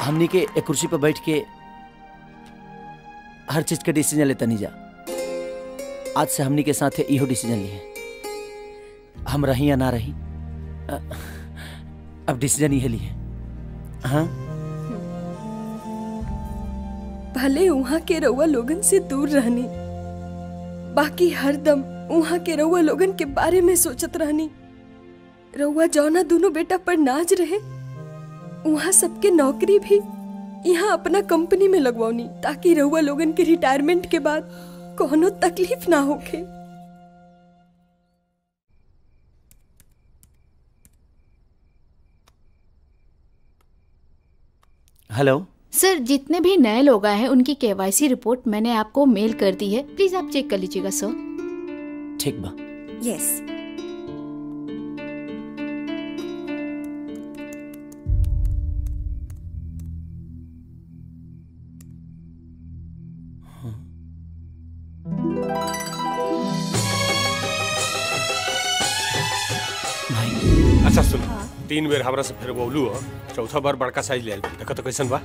हमनी के एक कुर्सी पर बैठ के हर चीज के डिसीजन लेता नहीं जा। आज से हमनी के साथ इहो डिसीजन लिए, हम रही या ना रही। अब डिसीजन ये लिए। हाँ, भले वहां के रउआ लोगन से दूर रहनी, बाकी हर दम वहां के रउआ लोगन के बारे में सोचत रहनी। रउआ जौना दोनों बेटा पर नाज रहे, वहां सबके नौकरी भी यहाँ अपना कंपनी में लगवानी, ताकि रउआ लोगन के रिटायरमेंट के बाद कोनो तकलीफ ना होके। हेलो सर, जितने भी नए लोग आए हैं उनकी केवाईसी रिपोर्ट मैंने आपको मेल कर दी है, प्लीज आप चेक कर लीजिएगा सर। ठीक बा। यस। अच्छा सुन, 3 बेर हमरा से फिर बोलू, चौथा बार बड़का साइज ले देखा तो कैसन बा।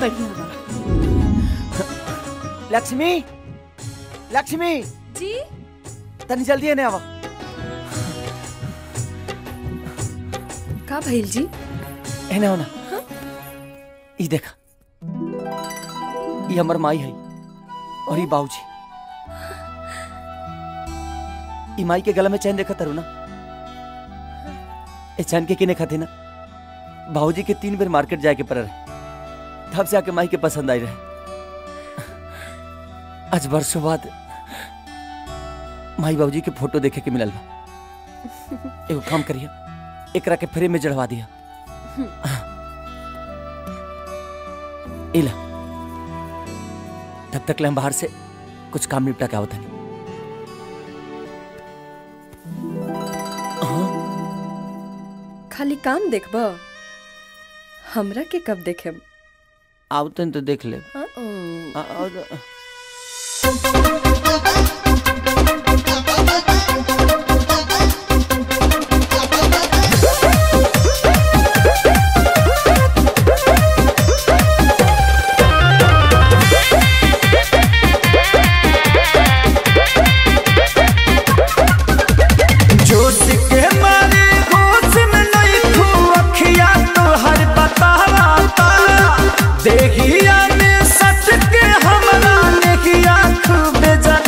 बढ़िया बा। लक्ष्मी, लक्ष्मी जी, तनी जल्दी आने आवा। का भइल जी? एने होना। हाँ? ई देखा, ई हमर माई है और ई बाबूजी। ई माई के गला में चैन देखा तरू ना? ए चैन के किने खाते ना बाबूजी के 3 बेर मार्केट जाए के पड़े, तब से आके माई के पसंद आई रहे। आज बरसों बाद माई बाबूजी के फोटो देखे के मिलल बा। एगो काम करिया, एकरा के फ्रेम में जड़वा दिया। इला तब तक ले हम बाहर से कुछ काम निपटा के आवत है। खाली काम देखबा, हमरा के कब देखेम? आओ तन तो देख ले। देखिया में सच के हमरा देखिया खूब जगावा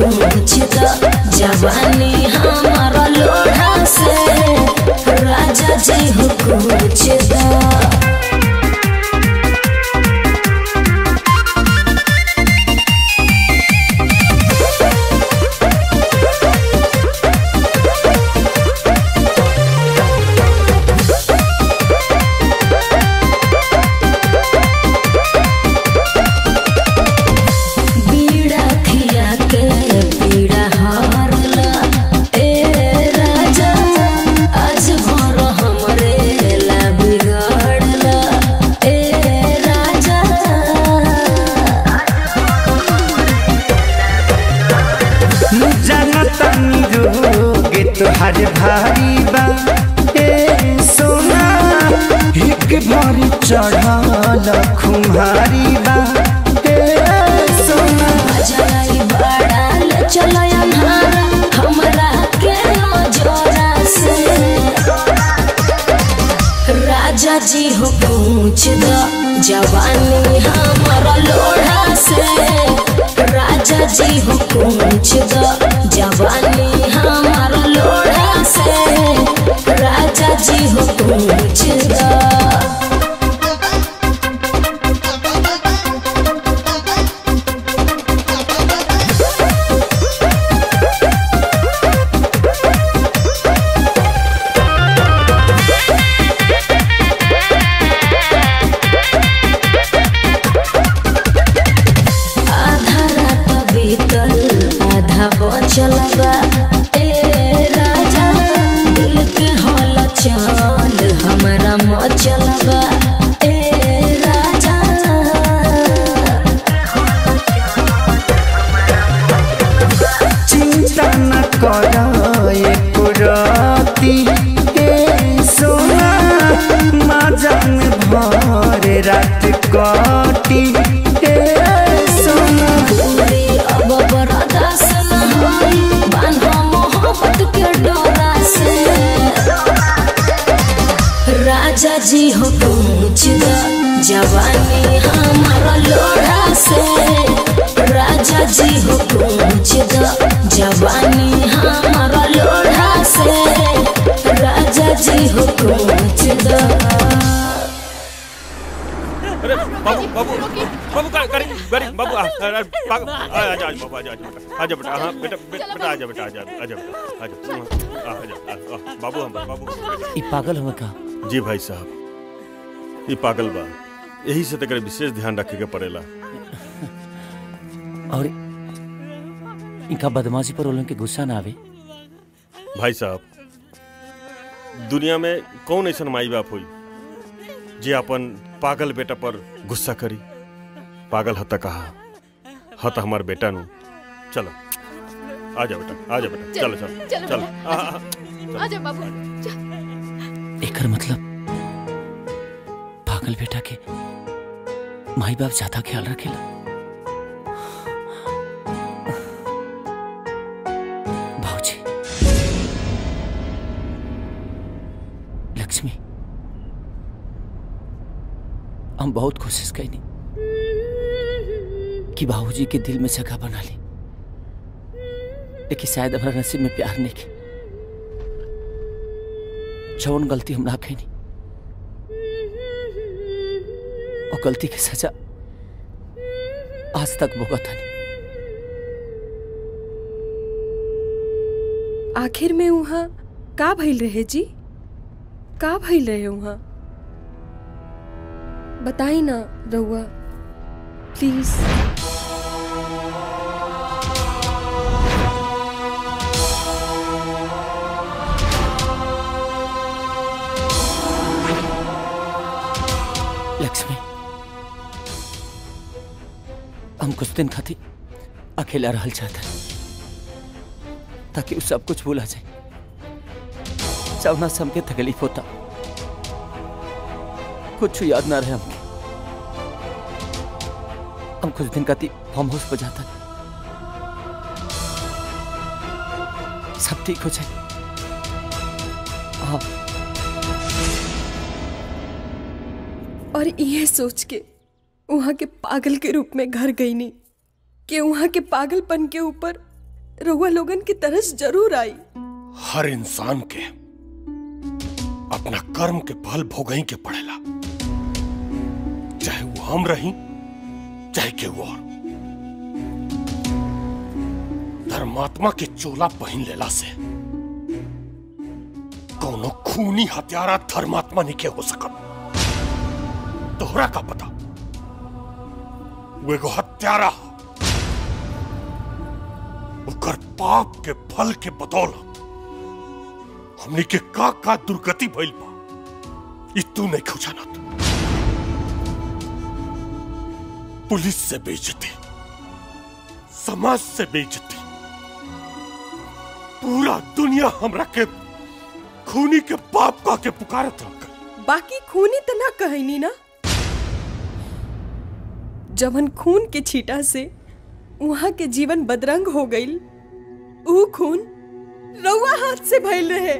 जवानी हमारा लोढ़ा से राजा जी हुकुम तुहार भारी बा ए सोना हिक भरी चढ़ल खुमारी बा ए सोना जलाई बड़ा ले चलो अंधारा हमरा के जोरा से राजा जी हो पूछ द जवानी हमरा लोढ़ा से राजा जी हो पूछ द जवानी हमरा राजा जी हो पूछदा रात काटी सोना पूरी अब बरादा सनहाई बांधा मोहब्बत के डोरा से राजा जी हो पूछ द जवानी हमारा लोढ़ा से राजा जी हो पूछ द जवानी हमारा लोढ़ा से राजा जी हो पूछ द बाबू बाबू बाबू का करेंगे बाबू आजा बेटा हाँ बेटा आजा बाबू हम बाबू ये पागल हमें कहा जी भाई साहब ये पागल बा यही से तक विशेष ध्यान रखे के पड़ेला और इनका बदमाशी पर उनके गुस्सा ना आवे। भाई साहब दुनिया में कौन ऐसा माई बाप हुई जी अपन पागल बेटा पर गुस्सा करी पागल हता कहा हता हमार बेटा नु चलो आजा बेटा चलो चलो चलो, चलो। आजा बाबू एकर मतलब पागल बेटा के माई बाप ज्यादा ख्याल रखेला। भाऊजी लक्ष्मी हम बहुत कोशिश करी कि बाबूजी के दिल में जगह बना ली लेकिन शायद हमारा नसीब में प्यार नहीं के जौन गलती हम ना कही और गलती की सजा आज तक भुगता नहीं। आखिर में वहां का भइल रहे जी का भइल रहे वहां बताई ना रहुआ प्लीज। लक्ष्मी हम कुछ दिन खातिर अकेला रहल चाहता ताकि सब कुछ भूला जाए जब ना सबके तकलीफ होता कुछ याद ना रहे हमके। हम कुछ दिन का फार्म हाउस पर जाता सब ठीक हो जाए। हाँ और ये सोच के वहां के पागल के रूप में घर गई नहीं कि वहां के पागलपन के ऊपर रउआ लोगन की तरस जरूर आई। हर इंसान के अपना कर्म के फल भोगई के पड़ेला, चाहे वो हम रही चाहे केहू और। धर्मात्मा के चोला पहन लेला से कोनो खूनी हत्यारा धर्मात्मा नहीं के हो सकत। तोहरा का पता वो एगो हत्यारा, उकर पाप के फल के बदौलत हमने के का दुर्गति भइल बा। ई तू नहीं खो जानत। पुलिस से बेइज्जती, समाज से बेइज्जती, पूरा दुनिया हमरा के खूनी के पाप का के पुकारत रखल। बाकी खूनी तो ना कहनी ना, जबन खून के छीटा से वहां के जीवन बदरंग हो गई, ऊ खून रउआ हाथ से भइल रहे।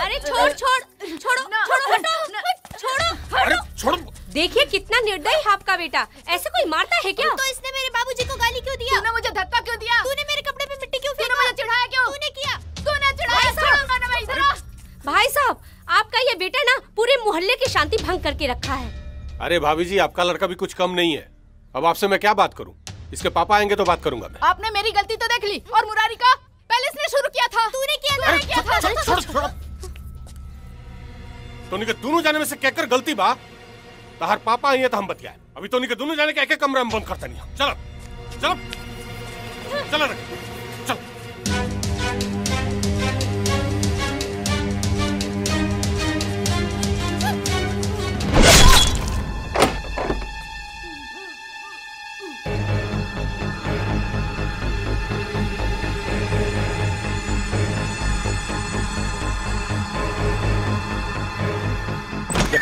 अरे छोड़ छोड़ छोड़ो छोड़ो हटो छोड़ो हटो छोड़ो। देखिए कितना निर्दयी है आपका बेटा, ऐसे कोई मारता है क्या? तो इसने मेरे बाबूजी को गाली क्यों दिया? तूने मुझे धक्का क्यों दिया? तूने मेरे कपड़े पे मिट्टी क्यों फेंका? तूने मुझे चिढ़ाया क्यों? तूने किया? तूने चिढ़ाया? भाई साहब आपका ये बेटा ना पूरे मोहल्ले की शांति भंग करके रखा है। अरे भाभी जी आपका लड़का भी कुछ कम नहीं है। अब आपसे मैं क्या बात करूं? इसके पापा आएंगे तो बात करूंगा मैं। आपने मेरी गलती तो देख ली, और मुरारी का पहले इसने शुरू किया था। तूने किया था। तोनी के दोनों जाने में से कहकर गलती बा, तहार पापा आई है तो हम बतिया। अभी तोनी के दोनों जाने के कमरा में बंद करता नहीं। चलो चलो चलो चलो।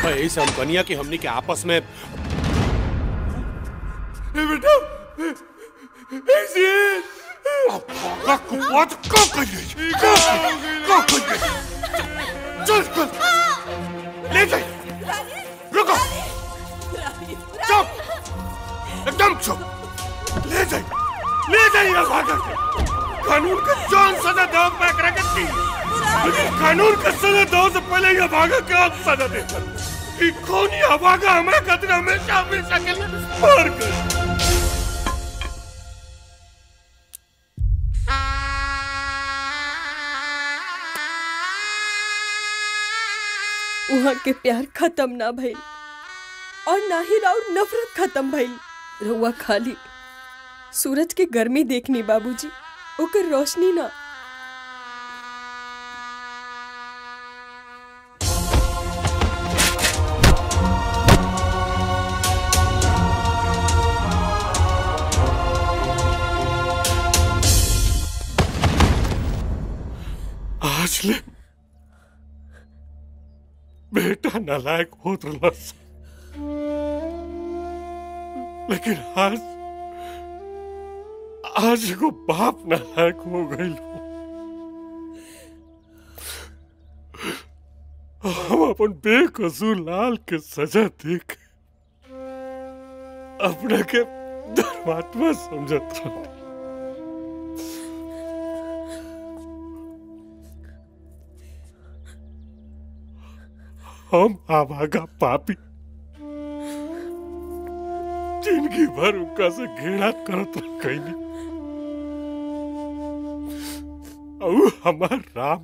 यही सब बनिया कि हमनी के आपस में बेटा ले जाइए। रुको चुप, एकदम चुप। ले जाइए ले जाइए, कानून का जान सजा दो। कानून का सजा दो से पहले यह भागा के आप सजा देता। कौनी आवागा हमें कतरा हमेशा हमेशा के लिए मार कर। वहां के प्यार खत्म ना भइल और ना ही राउर नफरत खत्म भइल। रउआ खाली सूरज की गर्मी देखनी बाबूजी, ओकर रोशनी ना। बेटा नालायक होत रहलस, लेकिन आज आज को बाप नालायक हो गई। हम अपन बेकसूर लाल के सजा देख अपने के धर्मात्मा समझत रह। हम आवागा पापी जिंदगी भर उनका से घेरा करते रखनी, और हमार राम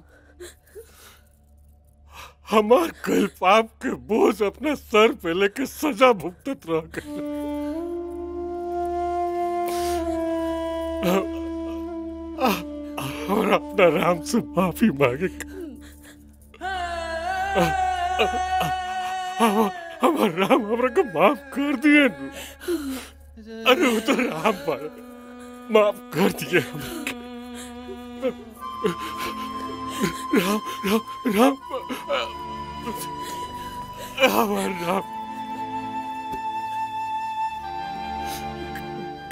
हमार कल पाप के बोझ अपना सर पे लेके सजा भुगतत रह गए। और अपना राम से माफी मांगे हमारा राम हमरा को माफ कर दिए। अरे वो तो राम पर माफ कर दिए। राम राम राम हमारा राम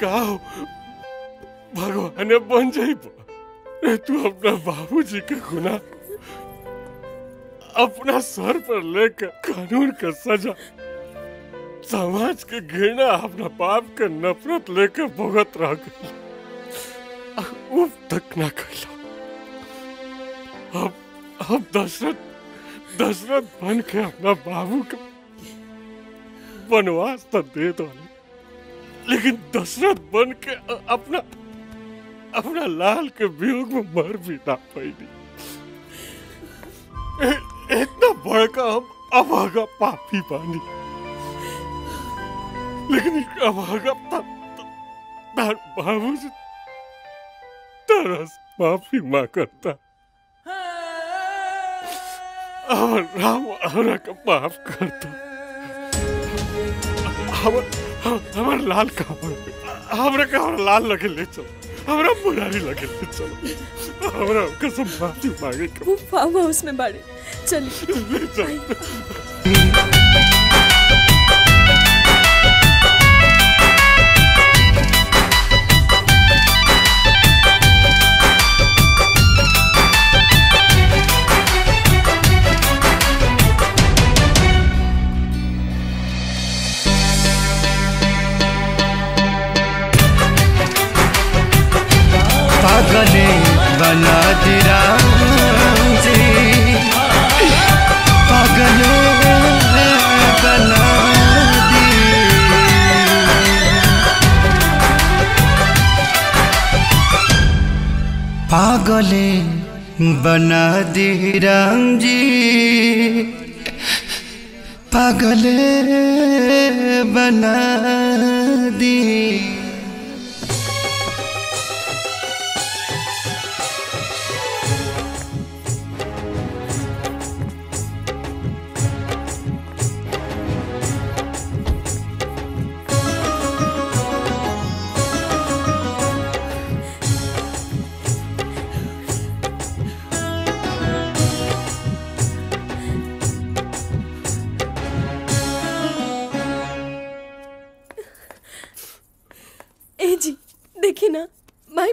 का भगवान बन जाए। तू अपना बाबूजी के गुनाह अपना सर पर लेकर कानून का सजा समाज के घृणा अपना पाप के नफरत लेकर भुगत रह गई तक ना कहला। अब दशरथ बन के अपना बाबू के वनवास तो दे दो, लेकिन दशरथ बन के अपना लाल के वियोग में मर भी ना पाई। इतना बड़का हम अभागा पापी पानी, लेकिन अभागा तार बाबू से तरस माफी मां करता। और राम हमरा का माफ करता, हमार लाल का हमरा लाल लगे ले चलो, हमरा मुरारी लगे ले चलो, हमरा कसम माफी मांगे कर। वो पावा उसमें बाड़े चलिए ले चलो। पागले बना दे राम जी, पागले बना दे, पागले बना दे राम जी, पागले बना दे।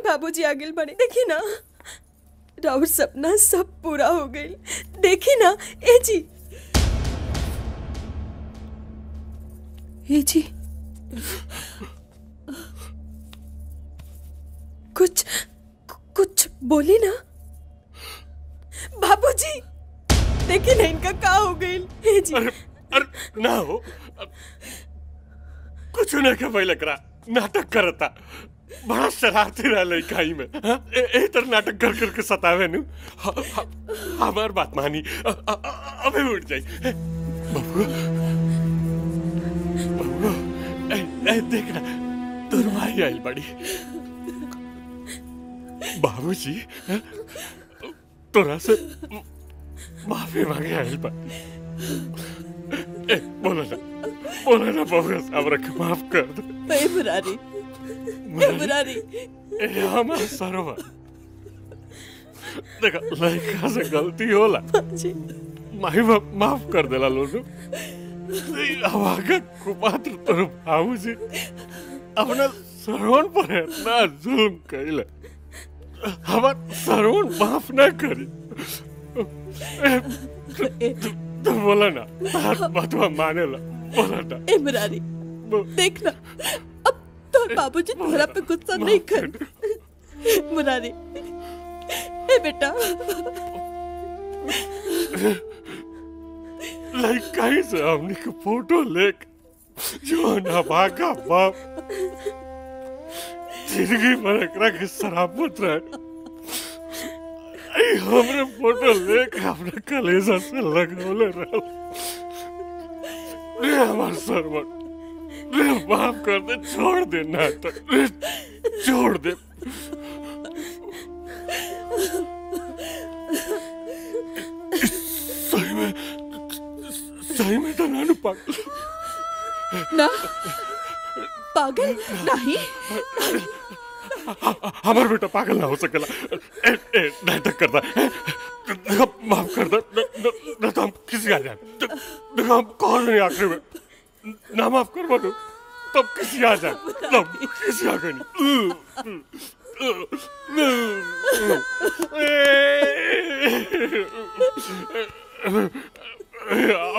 बाबूजी आगे बढ़े, देखी ना राउर सपना सब पूरा हो गई, देखी ना। ए जी कुछ बोली ना बाबूजी, देखी ना इनका क्या हो गई। ए जी अरे ना हो, कुछ ना के भाई लग रहा नाटक करता, बड़ा शरारती रहा लड़काई में, इधर नाटक कर करके सतावे नू। हमार बात मानी, अबे उठ जाई बबुआ, देखना तोर माई आयल बड़ी। बाबूजी तोरा से माफी मांगे आयल बड़ी। बोला ना बबुआ साहब रख माफ कर दो। मैं बुरारी सरोवर देखा लड़का से गलती होला, माई बाप माफ कर देला लोनू। कुपात्र तोर बाबूजी अपना सरवन पर इतना जुल्म कइले, हमार सरवन माफ ना करी। तो बोला ना बतवा मानेला, बोला ना ए मुरारी देखना बाबूजी तुम्हारा पे गुस्सा नहीं कर। मुरारी ए बेटा लड़काई से हमने के फोटो लेके जो ना भागा बाप जिंदगी भर एकरा के शराबत रहे, हमने फोटो लेके अपना कलेजा से लगौले रहो। रे हमार सरवर माफ कर दे, छोड़ दे नाटक, छोड़ दे। सही में तो नानू पागल ना, पागल नहीं, हमारा बेटा पागल ना हो सकेला। नाटक करता देखो, माफ कर दे ना तो हम किसी आ जाए। देखो हम कौन नहीं आखिर में ना माफ कर बोलो तब किसी आ जाए, तब किसी आ गई।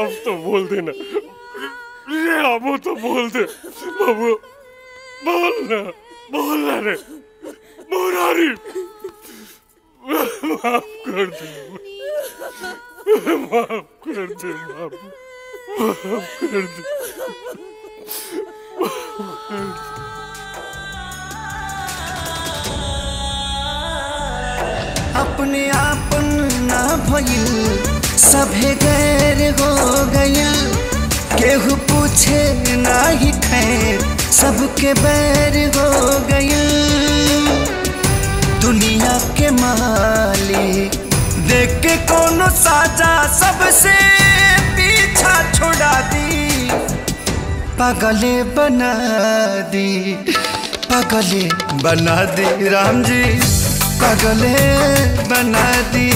अब तो बोल देना ये आबो तो बोल दे बाबू, बोलना रे मुरारी, माफ कर दे, माफ कर दे बाबू, माफ कर दे, माफ कर दे। अपने आपन ना भइल सभे गैर हो गया, केहू पूछे ना ही खैर सबके बैर हो गया। दुनिया के मालिक देख के कोनो साजा सबसे पीछा छोड़ा दी, पागले बना दी, पागले बना दी राम जी, पागले बना दी,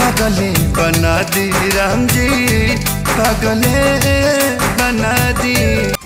पागले बना दी राम जी, पागले बना दी।